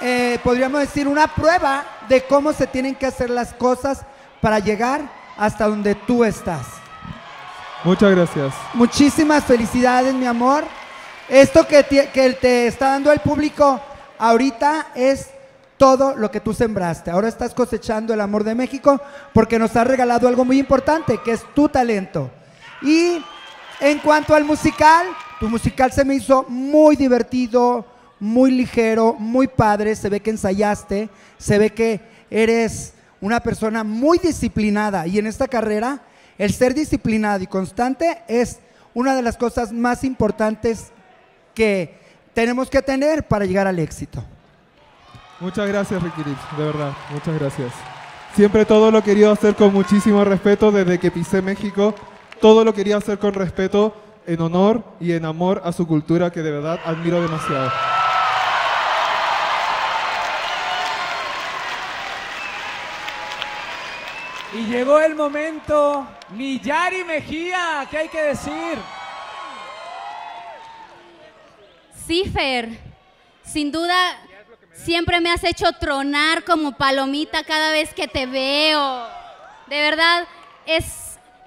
Eh, podríamos decir una prueba de cómo se tienen que hacer las cosas para llegar hasta donde tú estás. Muchas gracias. Muchísimas felicidades, mi amor. Esto que te, que te está dando el público ahorita es todo lo que tú sembraste. Ahora estás cosechando el amor de México porque nos has regalado algo muy importante, que es tu talento. Y en cuanto al musical, tu musical se me hizo muy divertido, muy ligero, muy padre, se ve que ensayaste, se ve que eres una persona muy disciplinada y en esta carrera el ser disciplinado y constante es una de las cosas más importantes que tenemos que tener para llegar al éxito. Muchas gracias, Ricky Lips, de verdad, muchas gracias. Siempre todo lo he querido hacer con muchísimo respeto desde que pisé México, todo lo quería hacer con respeto, en honor y en amor a su cultura que de verdad admiro demasiado. Y llegó el momento, mi Yari Mejía, ¿qué hay que decir? Cypher, sin duda siempre me has hecho tronar como palomita cada vez que te veo. De verdad, es,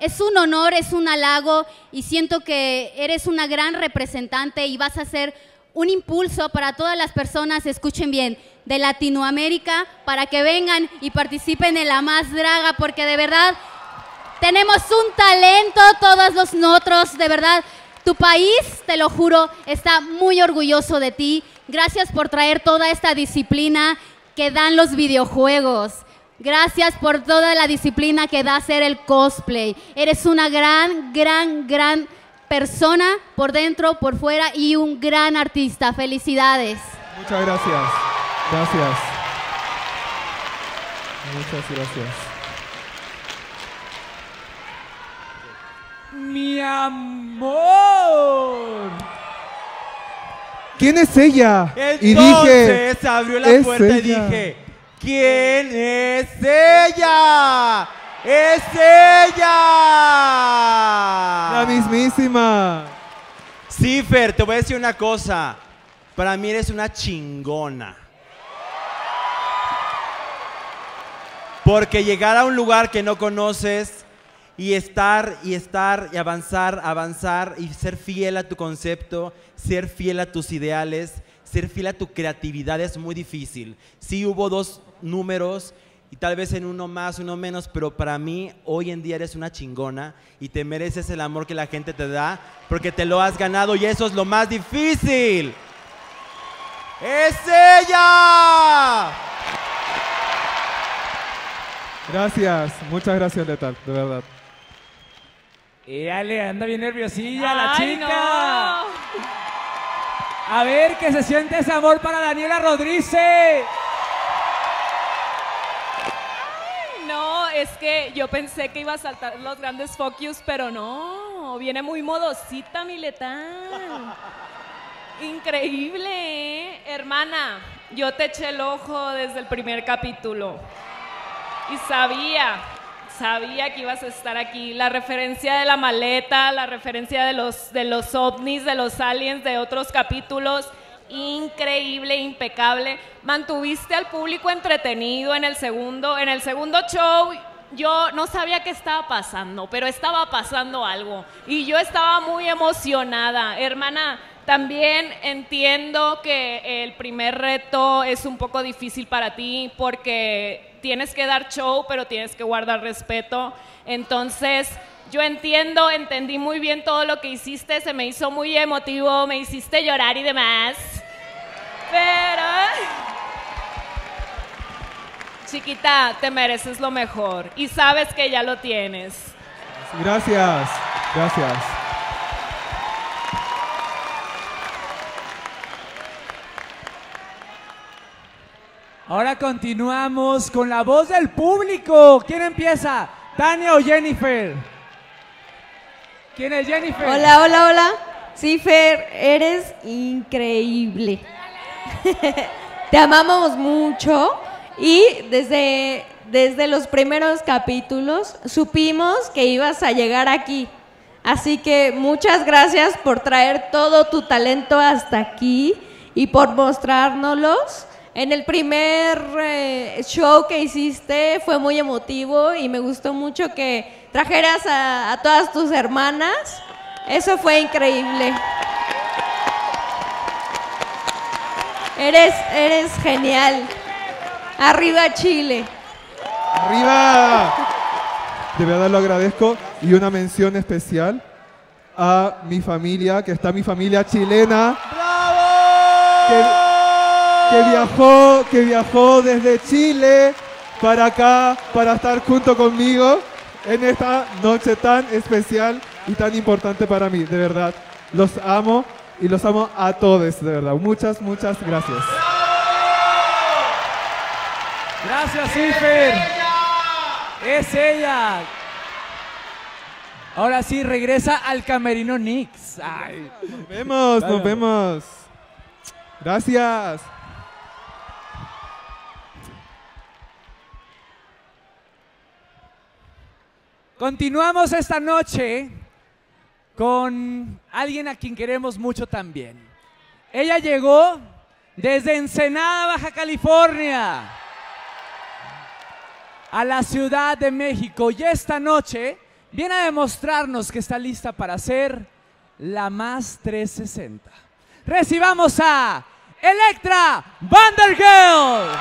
es un honor, es un halago y siento que eres una gran representante y vas a ser un impulso para todas las personas, escuchen bien, de Latinoamérica para que vengan y participen en La Más Draga, porque de verdad tenemos un talento todos los nosotros, de verdad. Tu país, te lo juro, está muy orgulloso de ti. Gracias por traer toda esta disciplina que dan los videojuegos. Gracias por toda la disciplina que da hacer el cosplay. Eres una gran, gran, gran persona por dentro, por fuera y un gran artista. Felicidades. Muchas gracias. Gracias. Muchas gracias. Mi amor. ¿Quién es ella? Entonces, y dije, abrió la puerta ella. Y dije, ¿Quién es ella? ¡Es ella! La mismísima. Cypher, te voy a decir una cosa. Para mí eres una chingona. Porque llegar a un lugar que no conoces y estar, y estar, y avanzar, avanzar, y ser fiel a tu concepto, ser fiel a tus ideales, ser fiel a tu creatividad es muy difícil. Sí hubo dos números y tal vez en uno más, uno menos, pero para mí hoy en día eres una chingona y te mereces el amor que la gente te da porque te lo has ganado y eso es lo más difícil. ¡Es ella! Gracias, muchas gracias, Letal, de verdad. Y dale, anda bien nerviosilla la chica. No. A ver, que se siente ese amor para Daniela Rodríguez. No, es que yo pensé que iba a saltar los grandes focus, pero no, viene muy modosita mi Letal. Increíble, ¿eh? Hermana, yo te eché el ojo desde el primer capítulo y sabía, sabía que ibas a estar aquí. La referencia de la maleta, la referencia de los, de los ovnis, de los aliens, de otros capítulos, increíble, impecable. Mantuviste al público entretenido en el segundo, en el segundo show. Yo no sabía qué estaba pasando, pero estaba pasando algo y yo estaba muy emocionada, hermana. También entiendo que el primer reto es un poco difícil para ti porque tienes que dar show, pero tienes que guardar respeto. Entonces, yo entiendo, entendí muy bien todo lo que hiciste, se me hizo muy emotivo, me hiciste llorar y demás. Pero, chiquita, te mereces lo mejor y sabes que ya lo tienes. Gracias, gracias. Ahora continuamos con la voz del público. ¿Quién empieza? ¿Tania o Jennifer? ¿Quién es Jennifer? Hola, hola, hola. Cypher, eres increíble. Te amamos mucho y desde, desde los primeros capítulos supimos que ibas a llegar aquí. Así que muchas gracias por traer todo tu talento hasta aquí y por mostrárnoslos. En el primer eh, show que hiciste fue muy emotivo y me gustó mucho que trajeras a, a todas tus hermanas. Eso fue increíble. Eres, eres genial. Arriba Chile. Arriba. De verdad lo agradezco y una mención especial a mi familia, que está mi familia chilena. ¡Bravo! Que Que viajó, que viajó desde Chile para acá, para estar junto conmigo en esta noche tan especial y tan importante para mí, de verdad. Los amo y los amo a todos, de verdad. Muchas, muchas gracias. Gracias, Cypher. Es ella. Ahora sí, regresa al camerino N Y X. Ay. Nos vemos, nos vemos. Gracias. Continuamos esta noche con alguien a quien queremos mucho también. Ella llegó desde Ensenada, Baja California, a la Ciudad de México. Y esta noche viene a demostrarnos que está lista para ser la más trescientos sesenta. Recibamos a Elektra Vandergeld.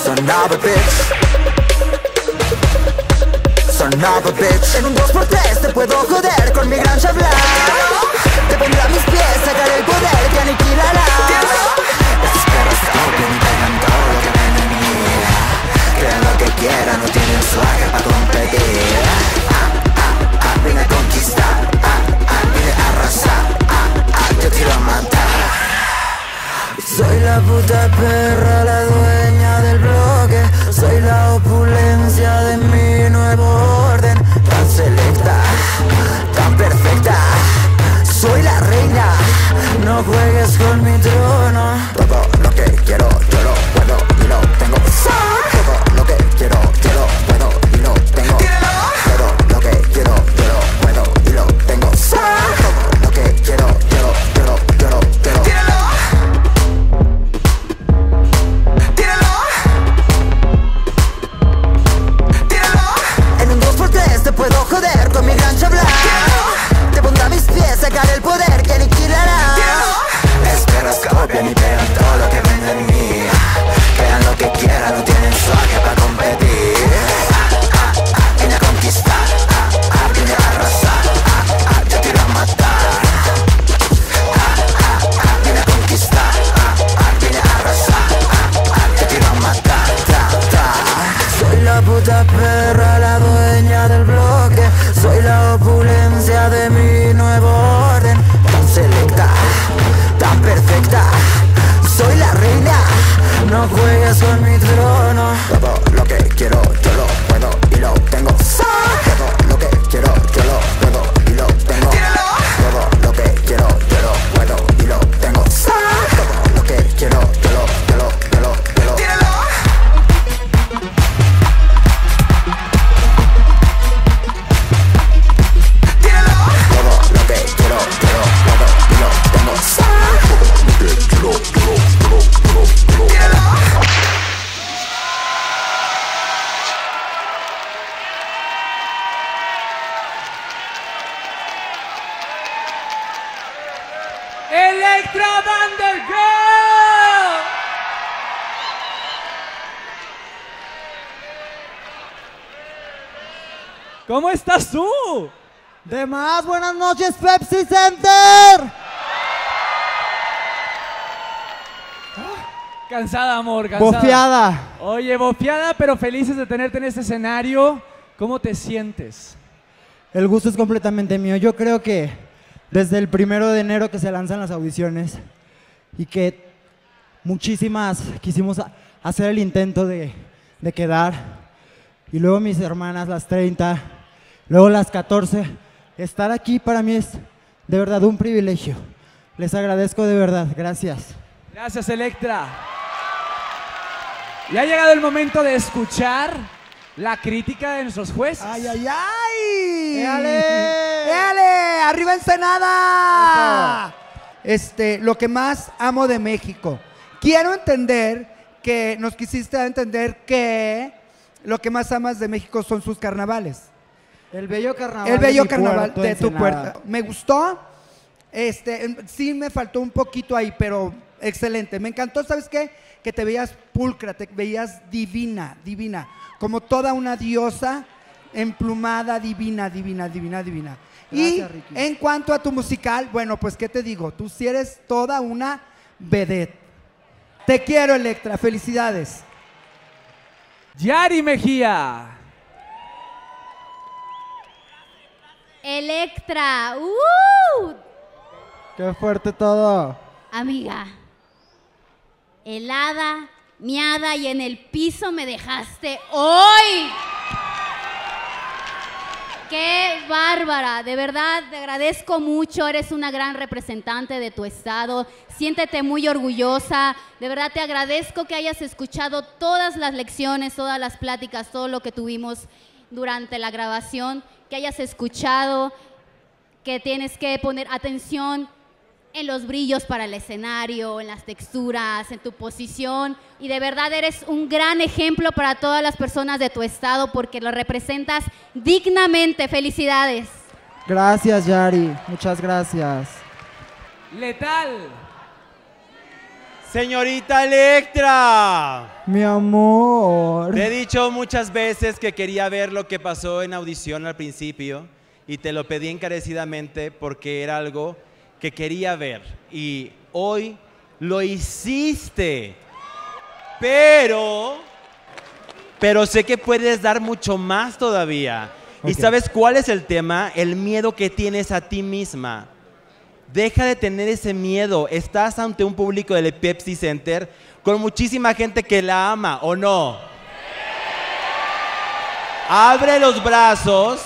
Son another bitch, son another bitch. En un dos por tres te puedo joder con mi gran chablar. Te pondrá a mis pies, sacaré el poder, te aniquilará. Estos perros opinan y pegan todo lo que ven en mí. Creen lo que quieran, no tienen suerte para competir. Ah, ah, ah, ven a conquistar. Ah, ah, Maldita perra, la dueña del bloque. Soy la opulencia de mi nuevo orden. Tan selecta, tan perfecta. Soy la reina, no juegues con mi trono. Todo lo que quiero, yo lo puedo y lo tengo. Todo lo que quiero, yo lo puedo y lo tengo. Todo lo que quiero, yo lo puedo y lo tengo. Todo lo que quiero, yo lo, yo lo, yo lo, yo lo. ¡Tíralo! ¡Tíralo! ¡Tíralo! En un dos por tres te puedo joder con mi gran chabla. Te pondrá a mis pies, sacar el poder que aniquilará. Esperas que copien y vean todo lo que venden en mí. Vean lo que quieran, no tienen suerte para competir. Ah, ah, ah, vine a conquistar. Ah, ah, vine a arrasar. Ah, ah, yo te iré a matar. Ah, ah, ah, vine a conquistar. Ah, ah, vine a arrasar. Ah, ah, yo te iré a matar. Ta, ta. Soy la puta perra, la dueña del bloque. Soy la opulencia de mi nuevo orden. Tan selecta, tan perfecta. Soy la reina, no juegues con mi trono. Todo lo que quiero, yo lo puedo y lo tengo. Todo lo que quiero, yo lo puedo y lo tengo. Todo lo que quiero, yo lo puedo y lo tengo. Todo lo que quiero, yo lo, yo lo, yo lo, yo lo. Todo lo que quiero, yo lo puedo y lo tengo. Todo lo que quiero, yo lo. Elektra Vandergeld. ¿Cómo estás tú? De más, buenas noches, Pepsi Center. Cansada, amor, cansada. Bofiada. Oye, bofiada, pero felices de tenerte en este escenario. ¿Cómo te sientes? El gusto es completamente mío. Yo creo que desde el primero de enero que se lanzan las audiciones y que muchísimas quisimos hacer el intento de, de quedar. Y luego mis hermanas, las treinta, luego las catorce. Estar aquí para mí es de verdad un privilegio. Les agradezco de verdad. Gracias. Gracias, Elektra. Ya ha llegado el momento de escuchar la crítica de nuestros jueces. ¡Ay, ay, ay! ¡Éale! ¡Éale! ¡Arriba Ensenada! Este, lo que más amo de México. Quiero entender que nos quisiste entender que lo que más amas de México son sus carnavales. El bello carnaval. El bello carnaval de tu puerta. Me gustó. Este, sí me faltó un poquito ahí, pero excelente. Me encantó, ¿sabes qué? Que te veías pulcra, te veías divina, divina. Como toda una diosa emplumada, divina, divina, divina, divina. Gracias, y Ricky. En cuanto a tu musical, bueno, pues, ¿qué te digo? Tú sí eres toda una vedette. Te quiero, Elektra. Felicidades. Yari Mejía. Elektra. ¡Uh! ¡Qué fuerte todo! Amiga. Helada, miada y en el piso me dejaste hoy. ¡Qué bárbara! De verdad, te agradezco mucho. Eres una gran representante de tu estado. Siéntete muy orgullosa. De verdad, te agradezco que hayas escuchado todas las lecciones, todas las pláticas, todo lo que tuvimos durante la grabación, que hayas escuchado, que tienes que poner atención en los brillos para el escenario, en las texturas, en tu posición. Y de verdad eres un gran ejemplo para todas las personas de tu estado porque lo representas dignamente. ¡Felicidades! Gracias, Yari. Muchas gracias. ¡Letal! ¡Señorita Elektra! ¡Mi amor! Te he dicho muchas veces que quería ver lo que pasó en audición al principio y te lo pedí encarecidamente porque era algo que quería ver y hoy lo hiciste, pero, pero sé que puedes dar mucho más todavía. Okay. ¿Y sabes cuál es el tema? El miedo que tienes a ti misma. Deja de tener ese miedo. Estás ante un público del Pepsi Center con muchísima gente que la ama, ¿o no? Abre los brazos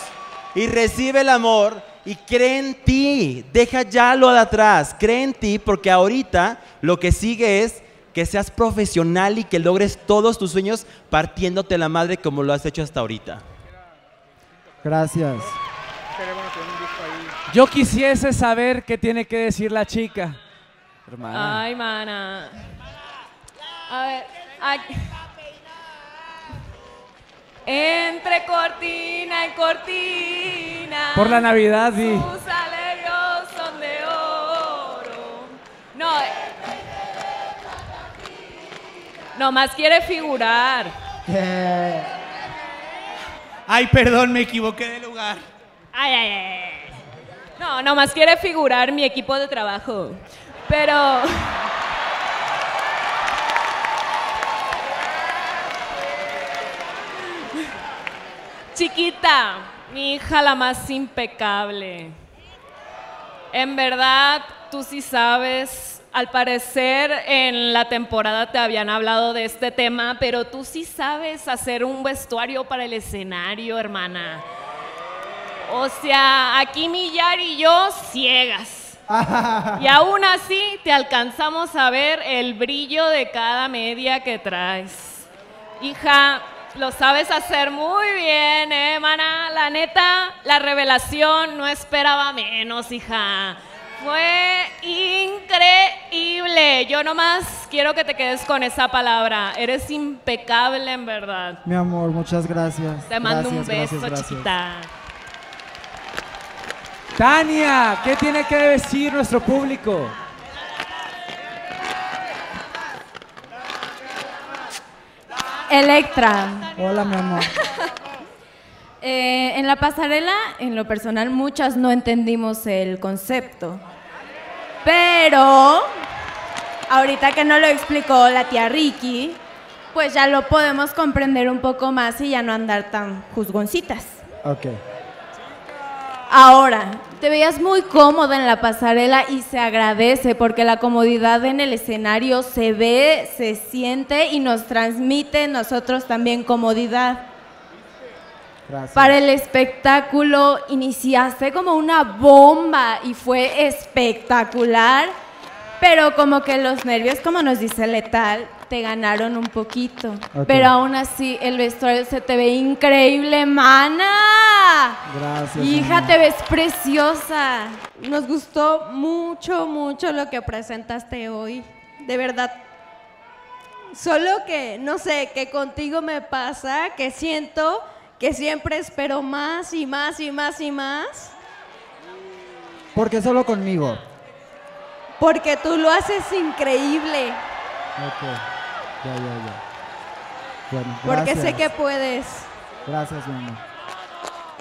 y recibe el amor y cree en ti. Deja ya lo de atrás. Cree en ti, porque ahorita lo que sigue es que seas profesional y que logres todos tus sueños partiéndote la madre como lo has hecho hasta ahorita. Gracias. Yo quisiese saber qué tiene que decir la chica. Hermana. Ay, mana. A ver. Aquí. Entre cortina y cortina. Por la Navidad, sí. Sus alegrías son de oro. No. Nomás quiere figurar. Yeah. Ay, perdón, me equivoqué de lugar. Ay, ay, ay. No, nomás quiere figurar mi equipo de trabajo. Pero... Chiquita, mi hija la más impecable. En verdad, tú sí sabes. Al parecer, en la temporada te habían hablado de este tema, pero tú sí sabes hacer un vestuario para el escenario, hermana. O sea, aquí mi Yari y yo ciegas. Y aún así te alcanzamos a ver el brillo de cada media que traes. Hija, lo sabes hacer muy bien, ¿eh, mana? La neta, la revelación no esperaba menos, hija. Fue increíble. Yo nomás quiero que te quedes con esa palabra. Eres impecable, en verdad. Mi amor, muchas gracias. Te mando gracias, un beso, gracias, chiquita. Gracias. Tania, ¿qué tiene que decir nuestro público? Elektra. Hola, mi amor. eh, en la pasarela, en lo personal, muchas no entendimos el concepto. Pero, ahorita que nos lo explicó la tía Ricky, pues ya lo podemos comprender un poco más y ya no andar tan juzgoncitas. Ok. Ahora, te veías muy cómoda en la pasarela y se agradece porque la comodidad en el escenario se ve, se siente y nos transmite nosotros también comodidad. Gracias. Para el espectáculo iniciaste como una bomba y fue espectacular, pero como que los nervios, como nos dice Letal, te ganaron un poquito. Okay. Pero aún así el vestuario se te ve increíble, mana. Gracias. Hija, mamá, te ves preciosa. Nos gustó mucho, mucho lo que presentaste hoy. De verdad. Solo que, no sé, que contigo me pasa, que siento que siempre espero más y más y más y más. ¿Por qué solo conmigo? Porque tú lo haces increíble. Okay. Ya, ya, ya. Bueno, porque sé que puedes. Gracias, mi amor.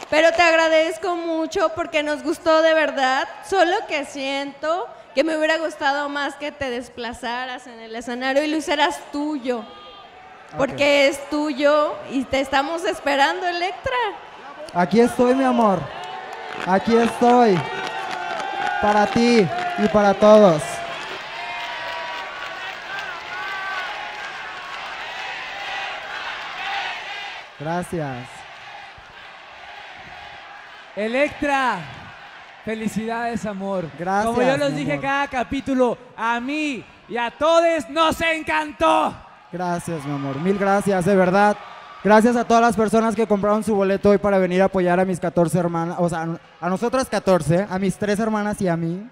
Pero te agradezco mucho porque nos gustó de verdad. Solo que siento que me hubiera gustado más que te desplazaras en el escenario y lo hicieras tuyo. Porque okay, es tuyo y te estamos esperando, Elektra. Aquí estoy, mi amor. Aquí estoy. Para ti y para todos. Gracias. Elektra, felicidades, amor. Gracias. Como yo los dije, amor, cada capítulo, a mí y a todos nos encantó. Gracias, mi amor. Mil gracias, de verdad. Gracias a todas las personas que compraron su boleto hoy para venir a apoyar a mis catorce hermanas, o sea, a nosotras catorce, a mis tres hermanas y a mí.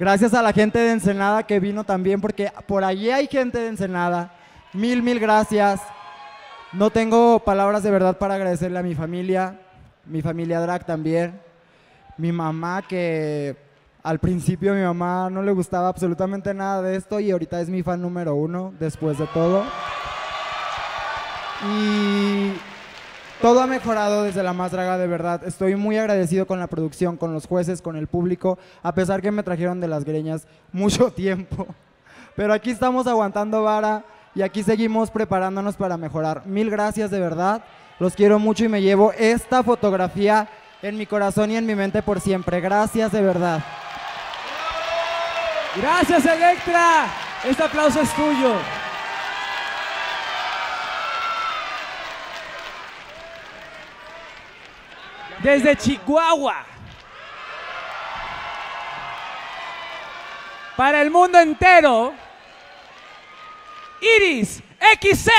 Gracias a la gente de Ensenada que vino también, porque por allí hay gente de Ensenada. Mil, mil gracias. No tengo palabras de verdad para agradecerle a mi familia, mi familia drag también, mi mamá, que al principio mi mamá no le gustaba absolutamente nada de esto y ahorita es mi fan número uno después de todo. Y todo ha mejorado desde La Más Draga, de verdad. Estoy muy agradecido con la producción, con los jueces, con el público, a pesar que me trajeron de las greñas mucho tiempo. Pero aquí estamos aguantando vara. Y aquí seguimos preparándonos para mejorar. Mil gracias, de verdad. Los quiero mucho y me llevo esta fotografía en mi corazón y en mi mente por siempre. Gracias, de verdad. Gracias, Elektra. Este aplauso es tuyo. Desde Chihuahua. Para el mundo entero, Iris equis ce.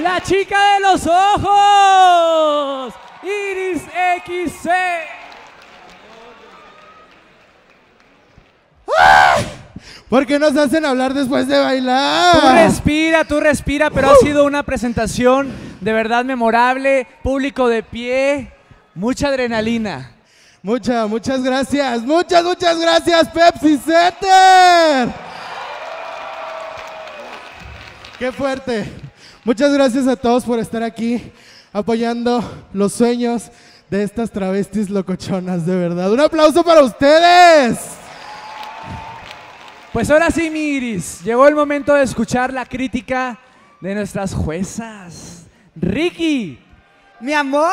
La chica de los ojos, Iris equis ce. ¡Ah! ¿Por qué nos hacen hablar después de bailar? Tú respira, tú respira, pero uh. ha sido una presentación de verdad memorable. Público de pie, mucha adrenalina. Muchas, muchas gracias. Muchas, muchas gracias, Pepsi Center. ¡Qué fuerte! Muchas gracias a todos por estar aquí apoyando los sueños de estas travestis locochonas, de verdad. ¡Un aplauso para ustedes! Pues ahora sí, mi Iris, llegó el momento de escuchar la crítica de nuestras juezas. ¡Ricky! ¡Mi amor!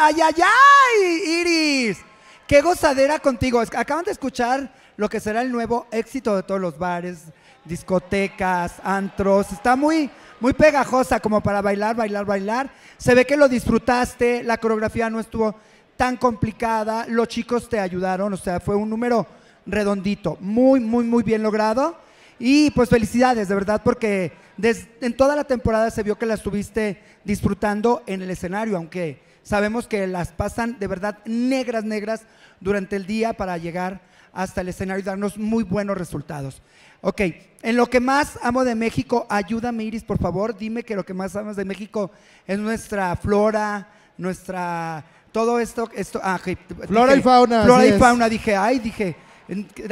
¡Ay, ay, ay, Iris! ¡Qué gozadera contigo! Acaban de escuchar lo que será el nuevo éxito de todos los bares, discotecas, antros. Está muy... muy pegajosa como para bailar, bailar, bailar. Se ve que lo disfrutaste, la coreografía no estuvo tan complicada, los chicos te ayudaron, o sea, fue un número redondito, muy, muy, muy bien logrado. Y pues felicidades, de verdad, porque desde, en toda la temporada se vio que la estuviste disfrutando en el escenario, aunque sabemos que las pasan de verdad negras, negras durante el día para llegar hasta el escenario y darnos muy buenos resultados. Ok, en lo que más amo de México, ayúdame, Iris, por favor, dime que lo que más amas de México es nuestra flora, nuestra, todo esto, esto, ah, okay. Flora dije, y fauna. Flora y es. fauna, dije, ay, dije,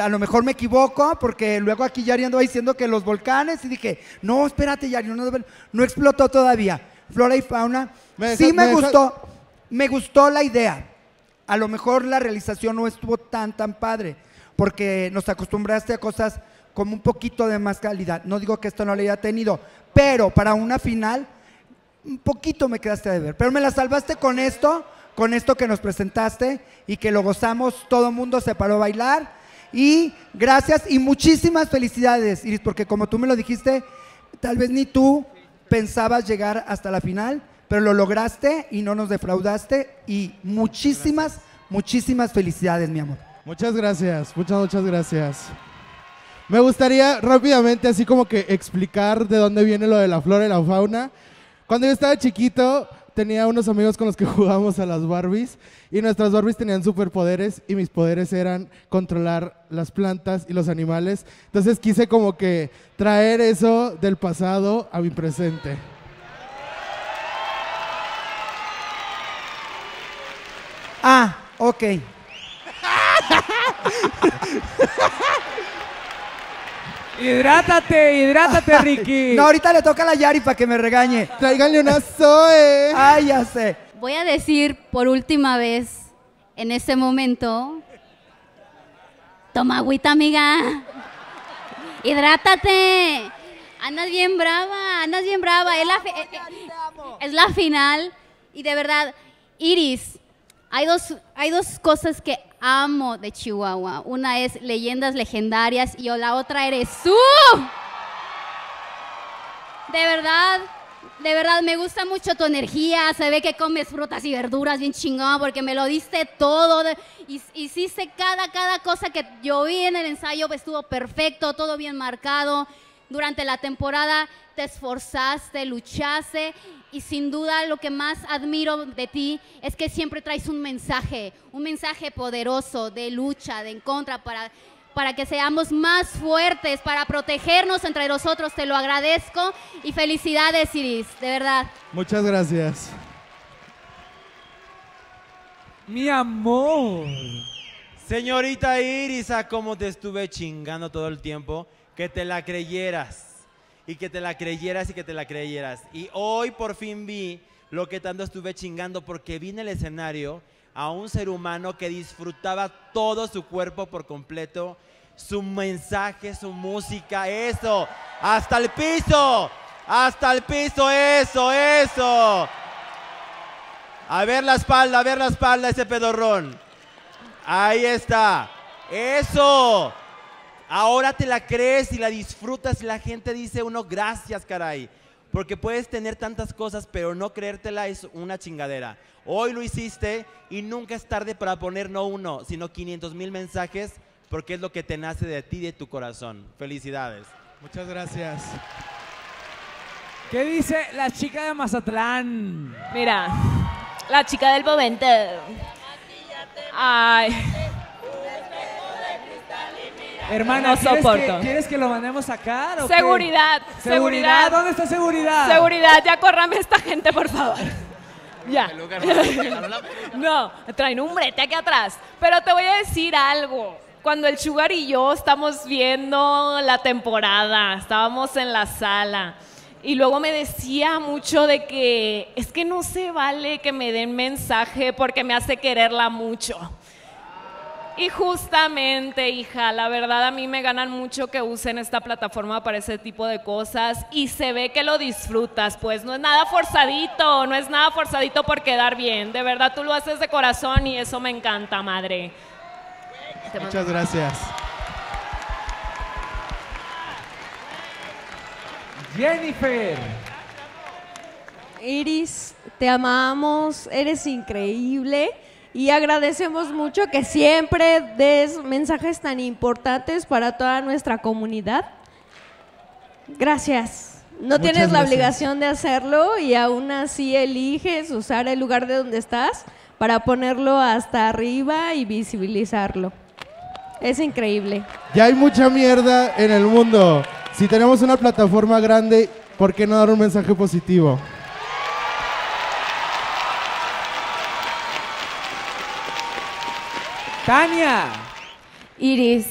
A lo mejor me equivoco, porque luego aquí Yari andaba diciendo que los volcanes, y dije, no, espérate, Yari, no, no explotó todavía. Flora y fauna, me sí me, me gustó, me gustó la idea. A lo mejor la realización no estuvo tan, tan padre, porque nos acostumbraste a cosas como un poquito de más calidad. No digo que esto no lo haya tenido, pero para una final, un poquito me quedaste de ver. Pero me la salvaste con esto, con esto que nos presentaste y que lo gozamos, todo el mundo se paró a bailar. Y gracias y muchísimas felicidades, Iris, porque como tú me lo dijiste, tal vez ni tú pensabas llegar hasta la final, pero lo lograste y no nos defraudaste, y muchísimas, gracias. muchísimas felicidades, mi amor. Muchas gracias, muchas, muchas gracias. Me gustaría rápidamente así como que explicar de dónde viene lo de la flora y la fauna. Cuando yo estaba chiquito, tenía unos amigos con los que jugábamos a las Barbies, y nuestras Barbies tenían superpoderes, y mis poderes eran controlar las plantas y los animales. Entonces quise como que traer eso del pasado a mi presente. Ah, ok. Hidrátate, hidrátate, Ricky. No, ahorita le toca a la Yari para que me regañe. Tráiganle una Zoe. Ay, ya sé. Voy a decir por última vez en ese momento: toma agüita, amiga. Hidrátate. Andas bien brava, andas bien brava. Es la, es la final. Y de verdad, Iris, hay dos, hay dos cosas que amo de Chihuahua. Una es leyendas legendarias y la otra eres tú. De verdad, de verdad, me gusta mucho tu energía. Se ve que comes frutas y verduras bien chingón, porque me lo diste todo. Hiciste cada, cada cosa que yo vi en el ensayo, estuvo perfecto, todo bien marcado. Durante la temporada te esforzaste, luchaste, y sin duda lo que más admiro de ti es que siempre traes un mensaje, un mensaje poderoso de lucha, de en contra, para, para que seamos más fuertes, para protegernos entre nosotros. Te lo agradezco y felicidades, Iris, de verdad. Muchas gracias. Mi amor. Señorita Iris, a cómo te estuve chingando todo el tiempo, que te la creyeras. Y que te la creyeras y que te la creyeras. Y hoy por fin vi lo que tanto estuve chingando, porque vi en el escenario a un ser humano que disfrutaba todo su cuerpo por completo, su mensaje, su música, eso. ¡Hasta el piso! ¡Hasta el piso! ¡Eso, eso! A ver la espalda, a ver la espalda, ese pedorrón. Ahí está. ¡Eso! Ahora te la crees y la disfrutas, y la gente dice uno, gracias, caray. Porque puedes tener tantas cosas, pero no creértela es una chingadera. Hoy lo hiciste, y nunca es tarde para poner no uno, sino quinientos mil mensajes, porque es lo que te nace de ti, de tu corazón. Felicidades. Muchas gracias. ¿Qué dice la chica de Mazatlán? Mira, la chica del momento. Ay... Hermana, no soporto. Que, ¿quieres que lo mandemos sacar? ¿O seguridad, qué? seguridad. ¿Dónde está seguridad? Seguridad, ya córrame a esta gente, por favor. Ya. No, traen un brete aquí atrás. Pero te voy a decir algo. Cuando el Sugar y yo estamos viendo la temporada, estábamos en la sala, y luego me decía mucho de que es que no se vale que me den mensaje porque me hace quererla mucho. Y justamente, hija, la verdad a mí me ganan mucho que usen esta plataforma para ese tipo de cosas, y se ve que lo disfrutas, pues no es nada forzadito, no es nada forzadito por quedar bien. De verdad, tú lo haces de corazón y eso me encanta, madre. Muchas gracias. Jennifer. Iris, te amamos, eres increíble. Y agradecemos mucho que siempre des mensajes tan importantes para toda nuestra comunidad. Gracias. No Muchas tienes la gracias. obligación de hacerlo, y aún así eliges usar el lugar de donde estás para ponerlo hasta arriba y visibilizarlo. Es increíble. Ya hay mucha mierda en el mundo. Si tenemos una plataforma grande, ¿por qué no dar un mensaje positivo? Tania. Iris,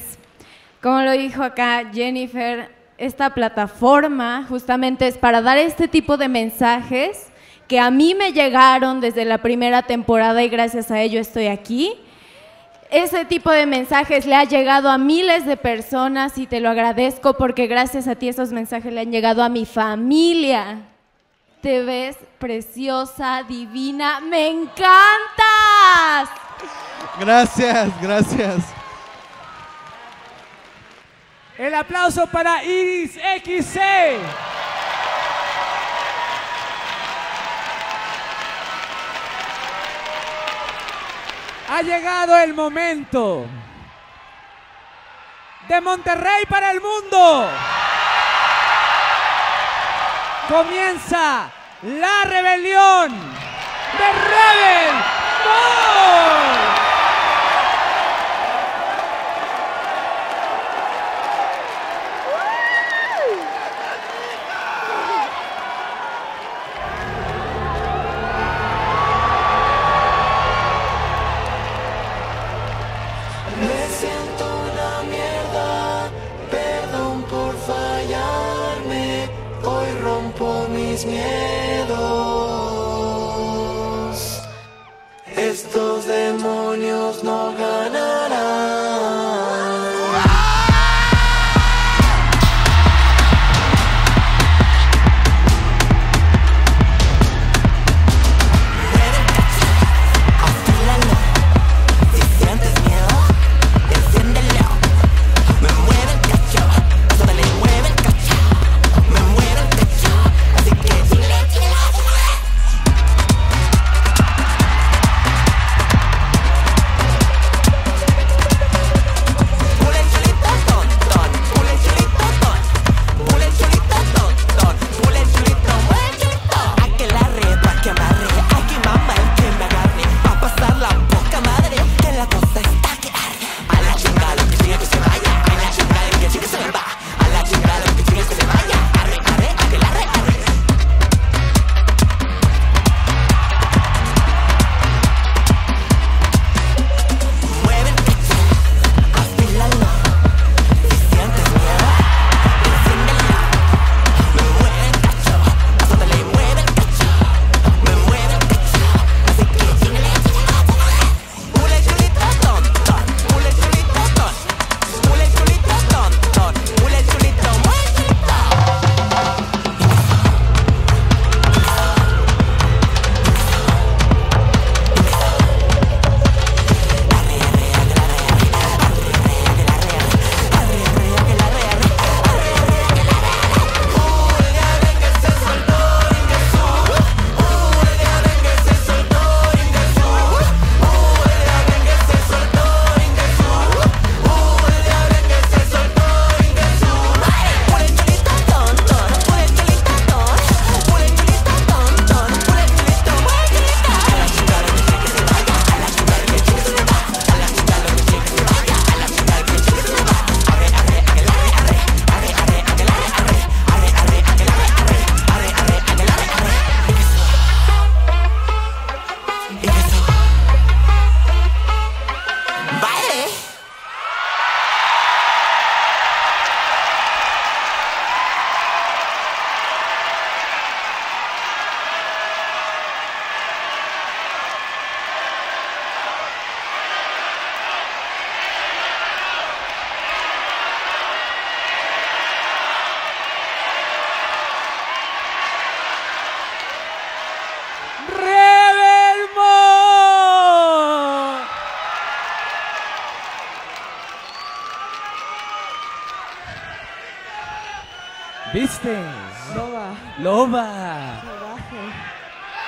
como lo dijo acá Jennifer, esta plataforma justamente es para dar este tipo de mensajes que a mí me llegaron desde la primera temporada y gracias a ello estoy aquí. Ese tipo de mensajes le ha llegado a miles de personas y te lo agradezco porque gracias a ti esos mensajes le han llegado a mi familia. Te ves preciosa, divina, ¡me encantas! Gracias, gracias. El aplauso para Iris equis ce. Ha llegado el momento. De Monterrey para el mundo. Comienza la rebelión de Rebel Mörk. Miedos, estos demonios no ganarán.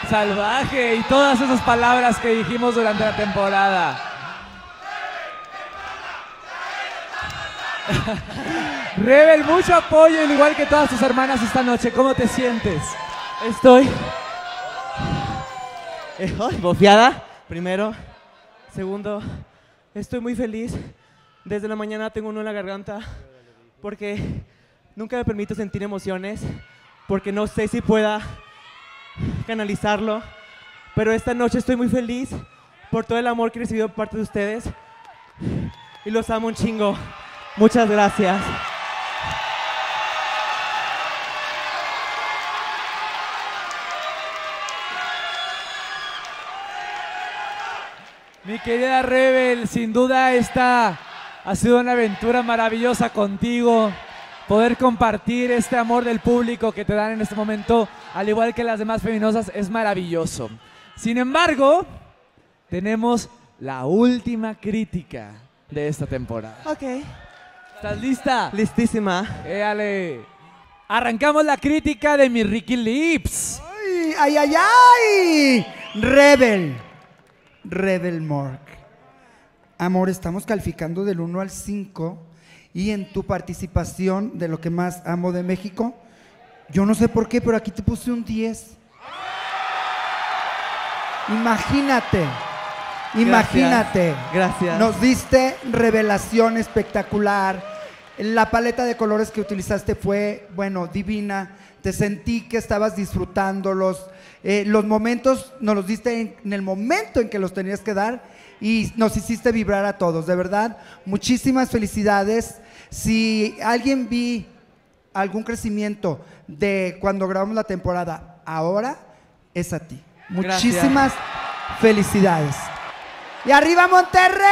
Salvaje y todas esas palabras que dijimos durante la temporada. Rebel, mucho apoyo, al igual que todas tus hermanas esta noche. ¿Cómo te sientes? Estoy eh, oh, bofiada, primero. Segundo, estoy muy feliz. Desde la mañana tengo uno en la garganta porque nunca me permito sentir emociones porque no sé si pueda canalizarlo, pero esta noche estoy muy feliz por todo el amor que he recibido por parte de ustedes y los amo un chingo. Muchas gracias. Mi querida Rebel, sin duda esta ha sido una aventura maravillosa contigo. Poder compartir este amor del público que te dan en este momento, al igual que las demás feminosas, es maravilloso. Sin embargo, tenemos la última crítica de esta temporada. Ok. ¿Estás lista? Listísima. Éale. Arrancamos la crítica de mi Ricky Lips. ¡Ay, ay, ay! Rebel. Rebel Mörk. Amor, estamos calificando del uno al cinco. Y en tu participación de lo que más amo de México, yo no sé por qué, pero aquí te puse un diez. Imagínate, imagínate. Gracias. Nos diste revelación espectacular. La paleta de colores que utilizaste fue, bueno, divina. Te sentí que estabas disfrutándolos. Eh, los momentos nos los diste en, en el momento en que los tenías que dar y nos hiciste vibrar a todos, de verdad. Muchísimas felicidades. Si alguien vi algún crecimiento de cuando grabamos la temporada, ahora es a ti. Muchísimas Gracias. Felicidades. ¡Y arriba Monterrey!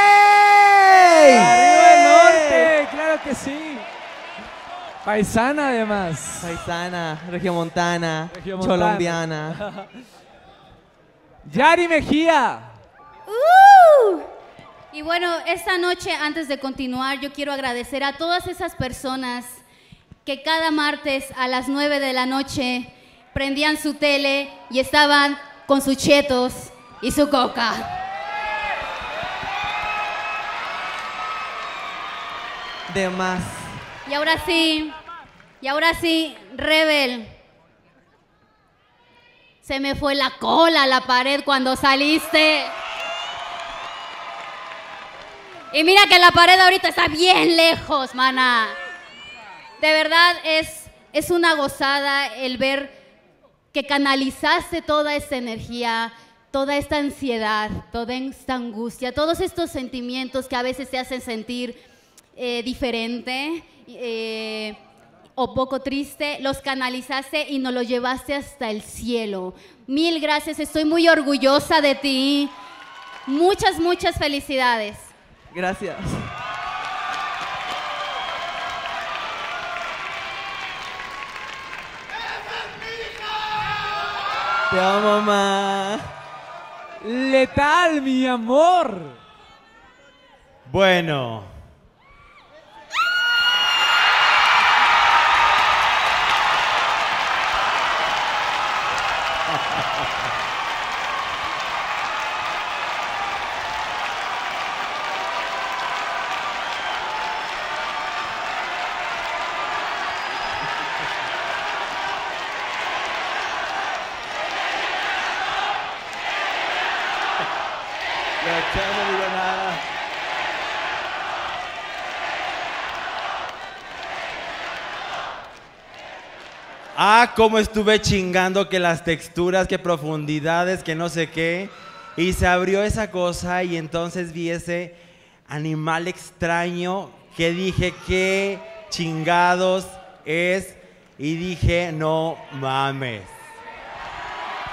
¡Y arriba el norte! ¡Claro que sí! Paisana, además. Paisana, regiomontana, regiomontana. Cholombiana. Yari Mejía. Uh, y bueno, esta noche, antes de continuar, yo quiero agradecer a todas esas personas que cada martes a las nueve de la noche prendían su tele y estaban con sus chetos y su coca. De más. Y ahora sí, y ahora sí, Rebel, se me fue la cola a la pared cuando saliste. Y mira que la pared ahorita está bien lejos, mana. De verdad es, es una gozada el ver que canalizaste toda esta energía, toda esta ansiedad, toda esta angustia, todos estos sentimientos que a veces te hacen sentir eh, diferente eh, o poco triste, los canalizaste y nos los llevaste hasta el cielo. Mil gracias, estoy muy orgullosa de ti. Muchas, muchas felicidades. Gracias. Te amo, mamá. Letal, mi amor. Bueno. Ah, cómo estuve chingando que las texturas, que profundidades, que no sé qué. Y se abrió esa cosa y entonces vi ese animal extraño que dije, qué chingados es. Y dije, no mames.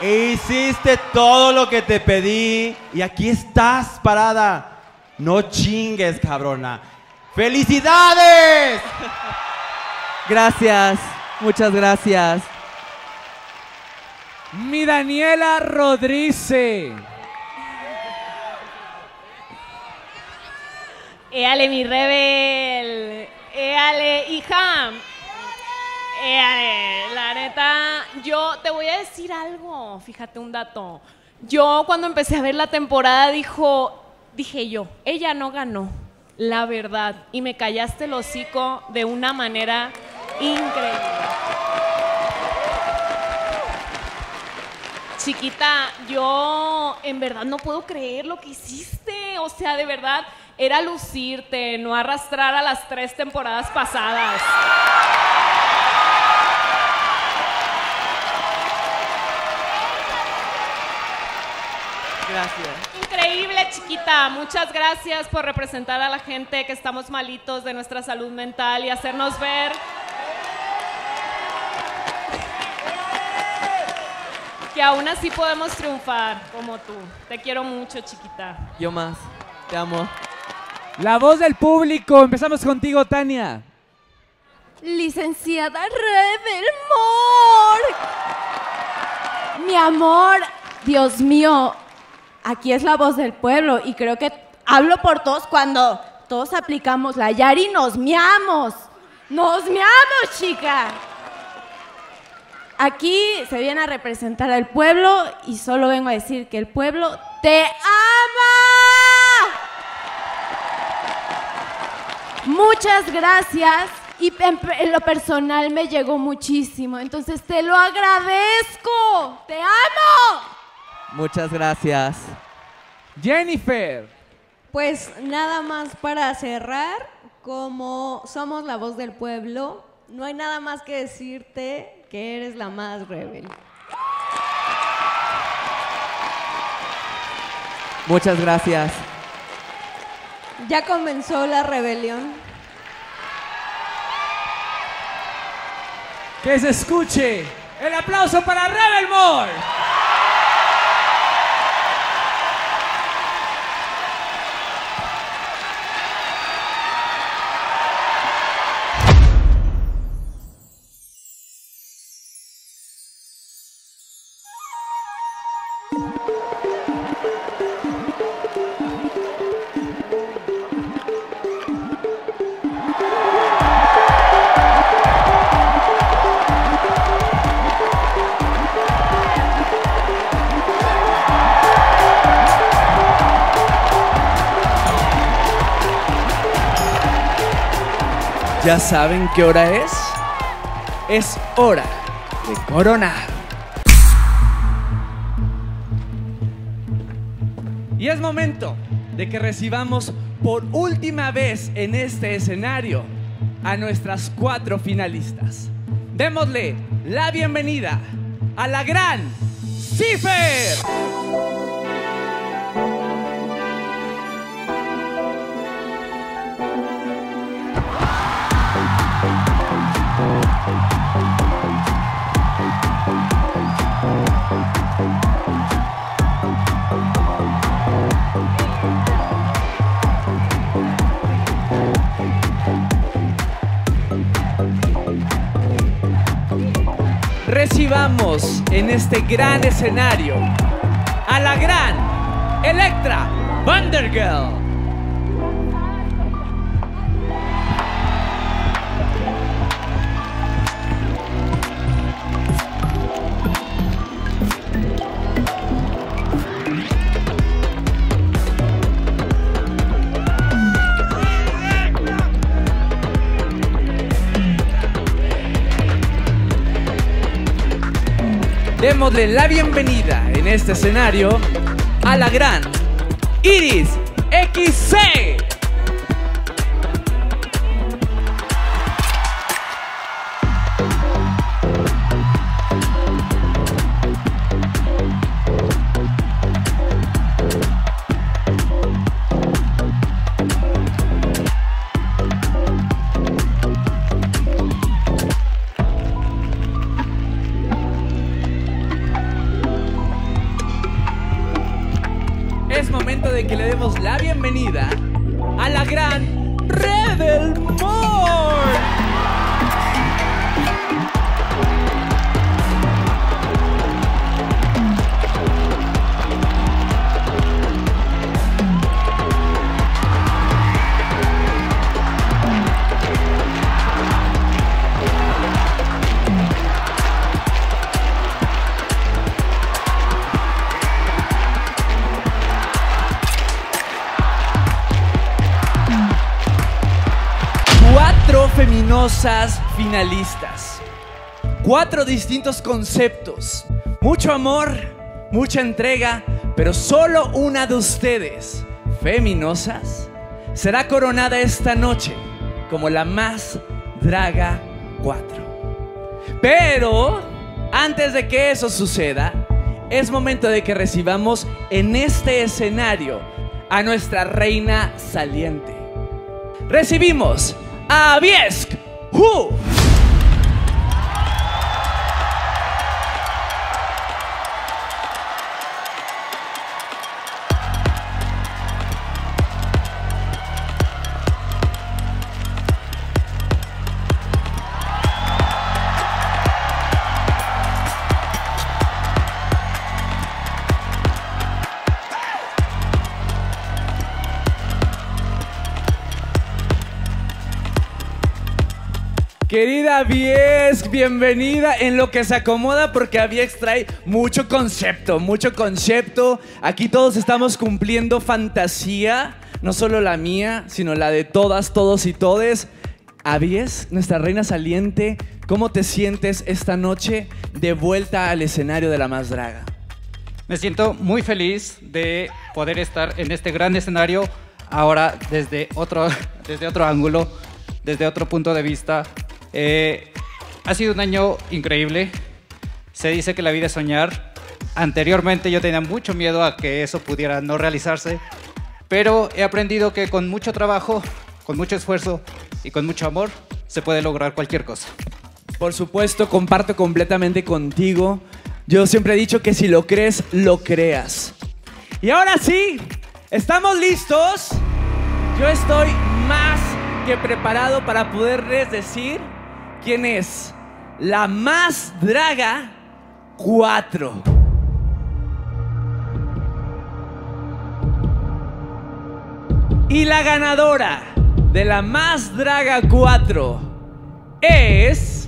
E hiciste todo lo que te pedí y aquí estás parada. No chingues, cabrona. ¡Felicidades! Gracias. Muchas gracias. Mi Daniela Rodríguez. Éale, mi Rebel. Éale, hija. Éale, la neta. Yo te voy a decir algo. Fíjate un dato. Yo cuando empecé a ver la temporada dijo, dije yo, ella no ganó, la verdad. Y me callaste el hocico de una manera increíble. Chiquita, yo en verdad no puedo creer lo que hiciste. O sea, de verdad, era lucirte, no arrastrar a las tres temporadas pasadas. Gracias. Increíble. Increíble, chiquita. Muchas gracias por representar a la gente que estamos malitos de nuestra salud mental y hacernos ver. Que aún así podemos triunfar, como tú. Te quiero mucho, chiquita. Yo más. Te amo. La voz del público. Empezamos contigo, Tania. Licenciada Rebel Mörk. Mi amor, Dios mío, aquí es la voz del pueblo y creo que hablo por todos cuando todos aplicamos la Yari, nos miamos. Nos miamos, chica. Aquí se viene a representar al pueblo y solo vengo a decir que el pueblo te ama. Muchas gracias y en, en lo personal me llegó muchísimo, entonces te lo agradezco. ¡Te amo! Muchas gracias. Jennifer. Pues nada más para cerrar, como somos la voz del pueblo, no hay nada más que decirte que eres la más rebel. Muchas gracias. Ya comenzó la rebelión. Que se escuche el aplauso para Rebel Mörk. ¿Ya saben qué hora es? Es hora de coronar. Y es momento de que recibamos por última vez en este escenario a nuestras cuatro finalistas. Démosle la bienvenida a la gran Cypher. Recibamos en este gran escenario a la gran Elektra Vandergeld. Démosle la bienvenida en este escenario a la gran Iris X C. Finalistas. Cuatro distintos conceptos. Mucho amor, mucha entrega, pero solo una de ustedes, feminosas, será coronada esta noche como la más draga cuatro. Pero antes de que eso suceda, es momento de que recibamos en este escenario a nuestra reina saliente. Recibimos a Avies. ¡Uh! Querida Avies, bienvenida en lo que se acomoda, porque Avies trae mucho concepto, mucho concepto. Aquí todos estamos cumpliendo fantasía, no solo la mía, sino la de todas, todos y todes. Avies, nuestra reina saliente, ¿cómo te sientes esta noche de vuelta al escenario de La Más Draga? Me siento muy feliz de poder estar en este gran escenario, ahora desde otro, desde otro ángulo, desde otro punto de vista. Eh, ha sido un año increíble. Se dice que la vida es soñar. Anteriormente yo tenía mucho miedo a que eso pudiera no realizarse, pero he aprendido que con mucho trabajo, con mucho esfuerzo y con mucho amor se puede lograr cualquier cosa. Por supuesto, comparto completamente contigo. Yo siempre he dicho que si lo crees, lo creas. Y ahora sí, ¿estamos listos? Yo estoy más que preparado para poderles decir ¿quién es La Más Draga cuatro? Y la ganadora de La Más Draga cuatro es...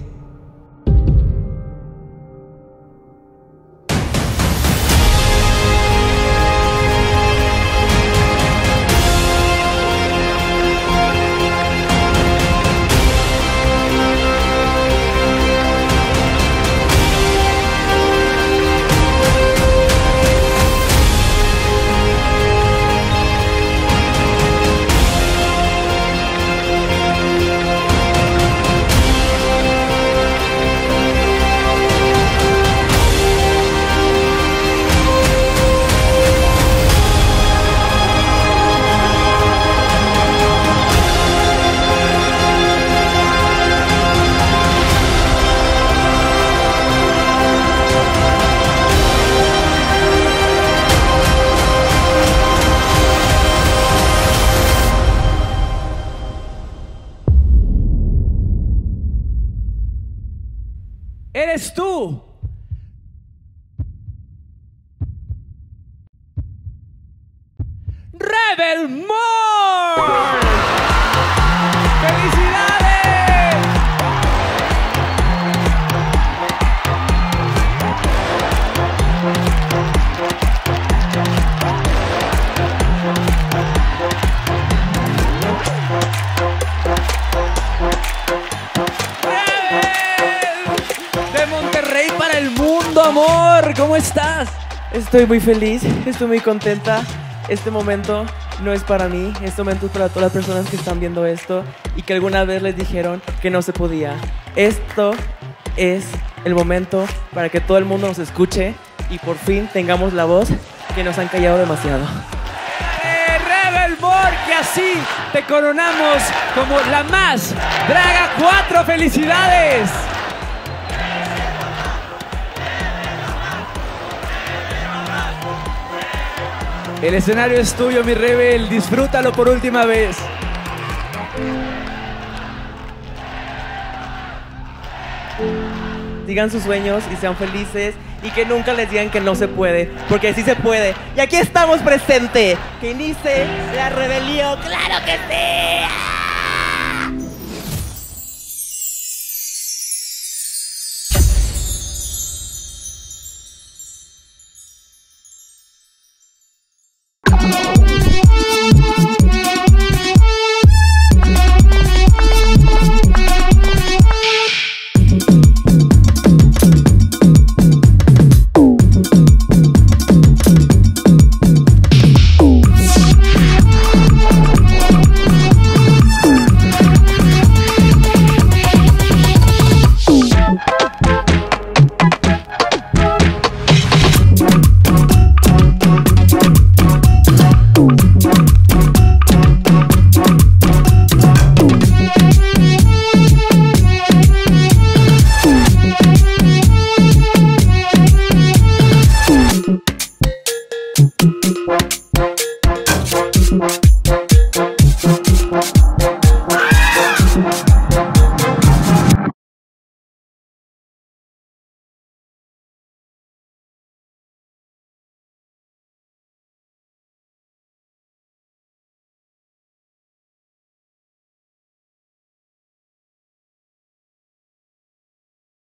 ¡Eres tú! ¡Rebel Mörk! ¡Felicidades! Amor, ¿cómo estás? Estoy muy feliz, estoy muy contenta. Este momento no es para mí, este momento es para todas las personas que están viendo esto y que alguna vez les dijeron que no se podía. Esto es el momento para que todo el mundo nos escuche y por fin tengamos la voz que nos han callado demasiado. ¡Rebel Mörk! Y así te coronamos como La Más Draga cuatro. ¡Felicidades! El escenario es tuyo, mi Rebel. Disfrútalo por última vez. Digan sus sueños y sean felices y que nunca les digan que no se puede, porque sí se puede. Y aquí estamos presente. Que inicie la rebelión. ¡Claro que sí!